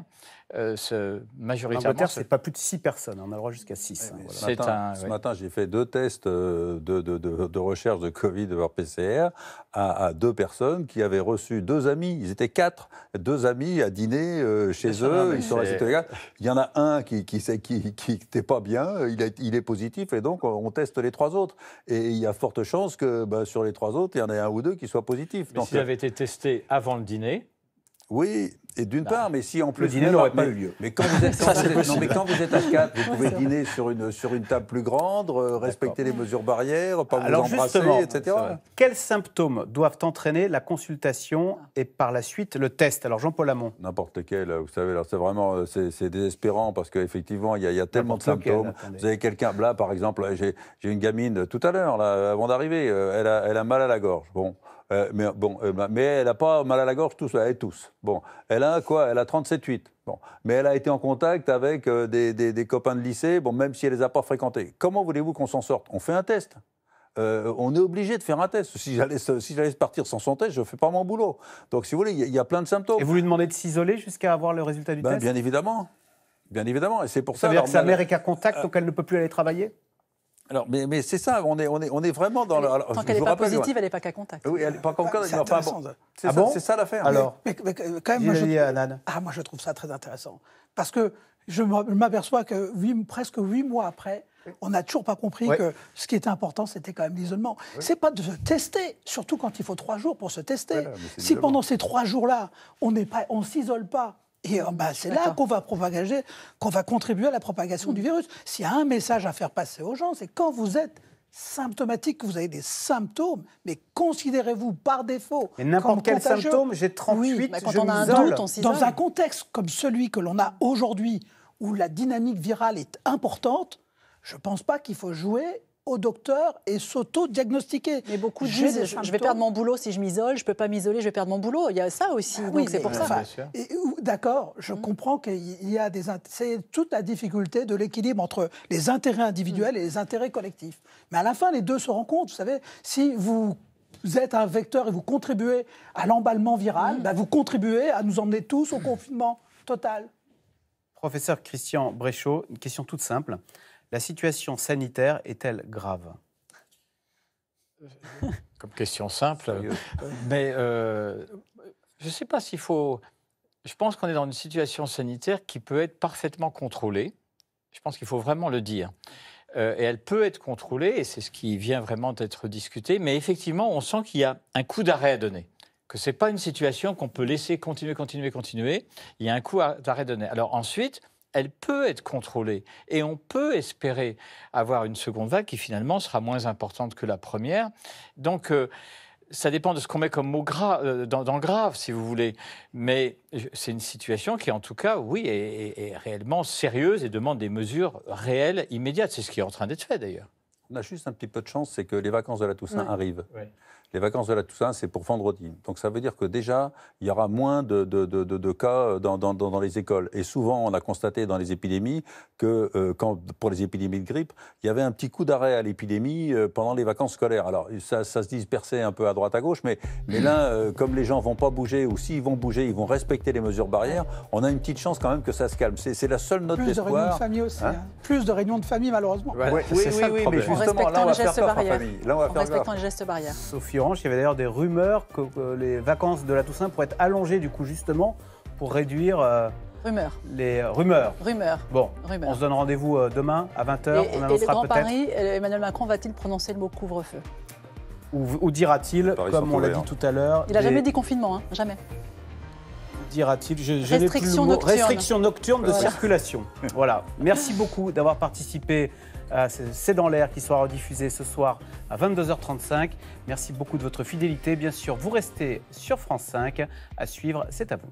Euh, ce, majoritairement, en Angleterre, ce n'est pas plus de six personnes, on a le droit jusqu'à six. Ouais, hein, voilà. matin, un, ce oui. matin, j'ai fait deux tests de, de, de, de recherche de Covid par P C R à, à deux personnes qui avaient reçu deux amis. Ils étaient quatre, deux amis à dîner euh, chez c'est eux. Ça, ils sont restés. Il y en a un qui n'était qui, qui, qui pas bien, il est, il est positif et donc on teste les trois autres. Et il y a forte chance que bah, sur les trois autres, il y en ait un ou deux qui soient positifs. Mais s'ils avaient été testés avant le dîner. Oui, et d'une bah, part, mais si en plus... Le dîner n'aurait pas eu lieu. Mais quand vous êtes, quand Ça, vous êtes, non, mais quand vous êtes à quatre, vous pouvez dîner sur une, sur une table plus grande, euh, respecter les mesures barrières, pas Alors vous embrasser, et cetera. Quels symptômes doivent entraîner la consultation et par la suite le test ? Alors Jean-Paul Hamon. N'importe quel, vous savez, alors c'est vraiment c'est, c'est désespérant parce qu'effectivement, il y a, y a tellement de symptômes. Lequel, vous avez quelqu'un, là par exemple, j'ai, j'ai une gamine tout à l'heure, là, avant d'arriver, elle a, elle a mal à la gorge, bon... Euh, mais, bon, euh, mais elle n'a pas mal à la gorge, tous, elle tousse. Bon. Elle a quoi ? Elle a trente-sept virgule huit. Bon. Mais elle a été en contact avec euh, des, des, des copains de lycée, bon, même si elle ne les a pas fréquentés. Comment voulez-vous qu'on s'en sorte ? On fait un test. Euh, on est obligé de faire un test. Si j'allais, si j'allais partir sans son test, je ne fais pas mon boulot. Donc, si vous voulez, il y, y a plein de symptômes. Et vous lui demandez de s'isoler jusqu'à avoir le résultat du ben, test ? Bien évidemment. Bien évidemment. Et c'est pour ça, ça veut dire que sa mère est qu'à contact, euh, donc elle ne peut plus aller travailler ? Alors, mais, mais c'est ça, on est, on est, on est vraiment dans... Alors, tant qu'elle n'est pas rappelle, positive, ouais. Elle n'est pas qu'à contact. Oui, elle n'est pas qu'à contact. C'est, pas, bon. c'est, ah ça, bon c'est ça l'affaire. Alors, mais, mais, mais, quand même, moi, je, ah, moi, je trouve ça très intéressant. Parce que je m'aperçois que huit, presque huit mois après, on n'a toujours pas compris ouais. que ce qui était important, c'était quand même l'isolement. Ouais. C'est pas de se tester, surtout quand il faut trois jours pour se tester. Voilà, si évidemment. Pendant ces trois jours-là, on ne s'isole pas, et ben, c'est D'accord. là qu'on va propager, qu'on va contribuer à la propagation mmh. du virus. S'il y a un message à faire passer aux gens, c'est quand vous êtes symptomatique, vous avez des symptômes, mais considérez-vous par défaut. Mais n'importe quel contagieux. Symptôme, j'ai trente-huit, oui, bah quand je on a un doute, on s'isole. Dans un contexte comme celui que l'on a aujourd'hui, où la dynamique virale est importante, je ne pense pas qu'il faut jouer au docteur et s'auto-diagnostiquer. Mais beaucoup de disent, je, je vais perdre mon boulot si je m'isole, je ne peux pas m'isoler, je vais perdre mon boulot. Il y a ça aussi, ah, donc oui, c'est pour ça. Enfin, et, d'accord, je mmh. comprends qu'il y a des... C'est toute la difficulté de l'équilibre entre les intérêts individuels mmh. et les intérêts collectifs. Mais à la fin, les deux se rencontrent, vous savez. Si vous... Vous êtes un vecteur et vous contribuez à l'emballement viral, mmh. ben vous contribuez à nous emmener tous au confinement total. Professeur Christian Bréchot, une question toute simple. La situation sanitaire est-elle grave ? Comme question simple, mais euh, je ne sais pas s'il faut... Je pense qu'on est dans une situation sanitaire qui peut être parfaitement contrôlée. Je pense qu'il faut vraiment le dire. Euh, et elle peut être contrôlée, et c'est ce qui vient vraiment d'être discuté, mais effectivement, on sent qu'il y a un coup d'arrêt à donner. Que ce n'est pas une situation qu'on peut laisser continuer, continuer, continuer. Il y a un coup d'arrêt à donner. Alors ensuite... Elle peut être contrôlée et on peut espérer avoir une seconde vague qui finalement sera moins importante que la première. Donc euh, ça dépend de ce qu'on met comme mot gra- euh, dans, dans grave, si vous voulez. Mais je, c'est une situation qui, en tout cas, oui, est, est, est réellement sérieuse et demande des mesures réelles, immédiates. C'est ce qui est en train d'être fait d'ailleurs. On a juste un petit peu de chance, c'est que les vacances de la Toussaint oui. arrivent. Oui. Les vacances de la Toussaint, c'est pour vendredi. Donc ça veut dire que déjà, il y aura moins de, de, de, de, de cas dans, dans, dans les écoles. Et souvent, on a constaté dans les épidémies que, euh, quand, pour les épidémies de grippe, il y avait un petit coup d'arrêt à l'épidémie euh, pendant les vacances scolaires. Alors ça, ça se dispersait un peu à droite à gauche, mais, mais là, euh, comme les gens ne vont pas bouger, ou s'ils vont bouger, ils vont respecter les mesures barrières, on a une petite chance quand même que ça se calme. C'est, c'est la seule note Plus d'espoir. Plus de réunions de famille aussi. Hein hein. Plus de réunions de famille, malheureusement. Ouais, ouais, oui, c'est oui, ça oui, le problème. Mais justement, là, on va faire peur par famille. Là, on va en faire respectant peur. Les gestes barrières. Sophie Aurenche, il y avait d'ailleurs des rumeurs que euh, les vacances de la Toussaint pourraient être allongées, du coup, justement, pour réduire euh, rumeurs. les euh, rumeurs. Rumeurs. Bon, rumeurs. On se donne rendez-vous euh, demain à vingt heures. Et, on annoncera et le Grand peut-être... Paris, Emmanuel Macron va-t-il prononcer le mot couvre-feu ? Ou, ou dira-t-il, Paris comme on l'a dit tout à l'heure... Il n'a des... jamais dit confinement, hein, jamais. dira-t-il. Je, je restriction, plus nocturne. Restriction nocturne de voilà. circulation. Voilà. Merci beaucoup d'avoir participé à C'est dans l'air qui sera rediffusé ce soir à vingt-deux heures trente-cinq. Merci beaucoup de votre fidélité. Bien sûr, vous restez sur France cinq. À suivre, c'est à vous.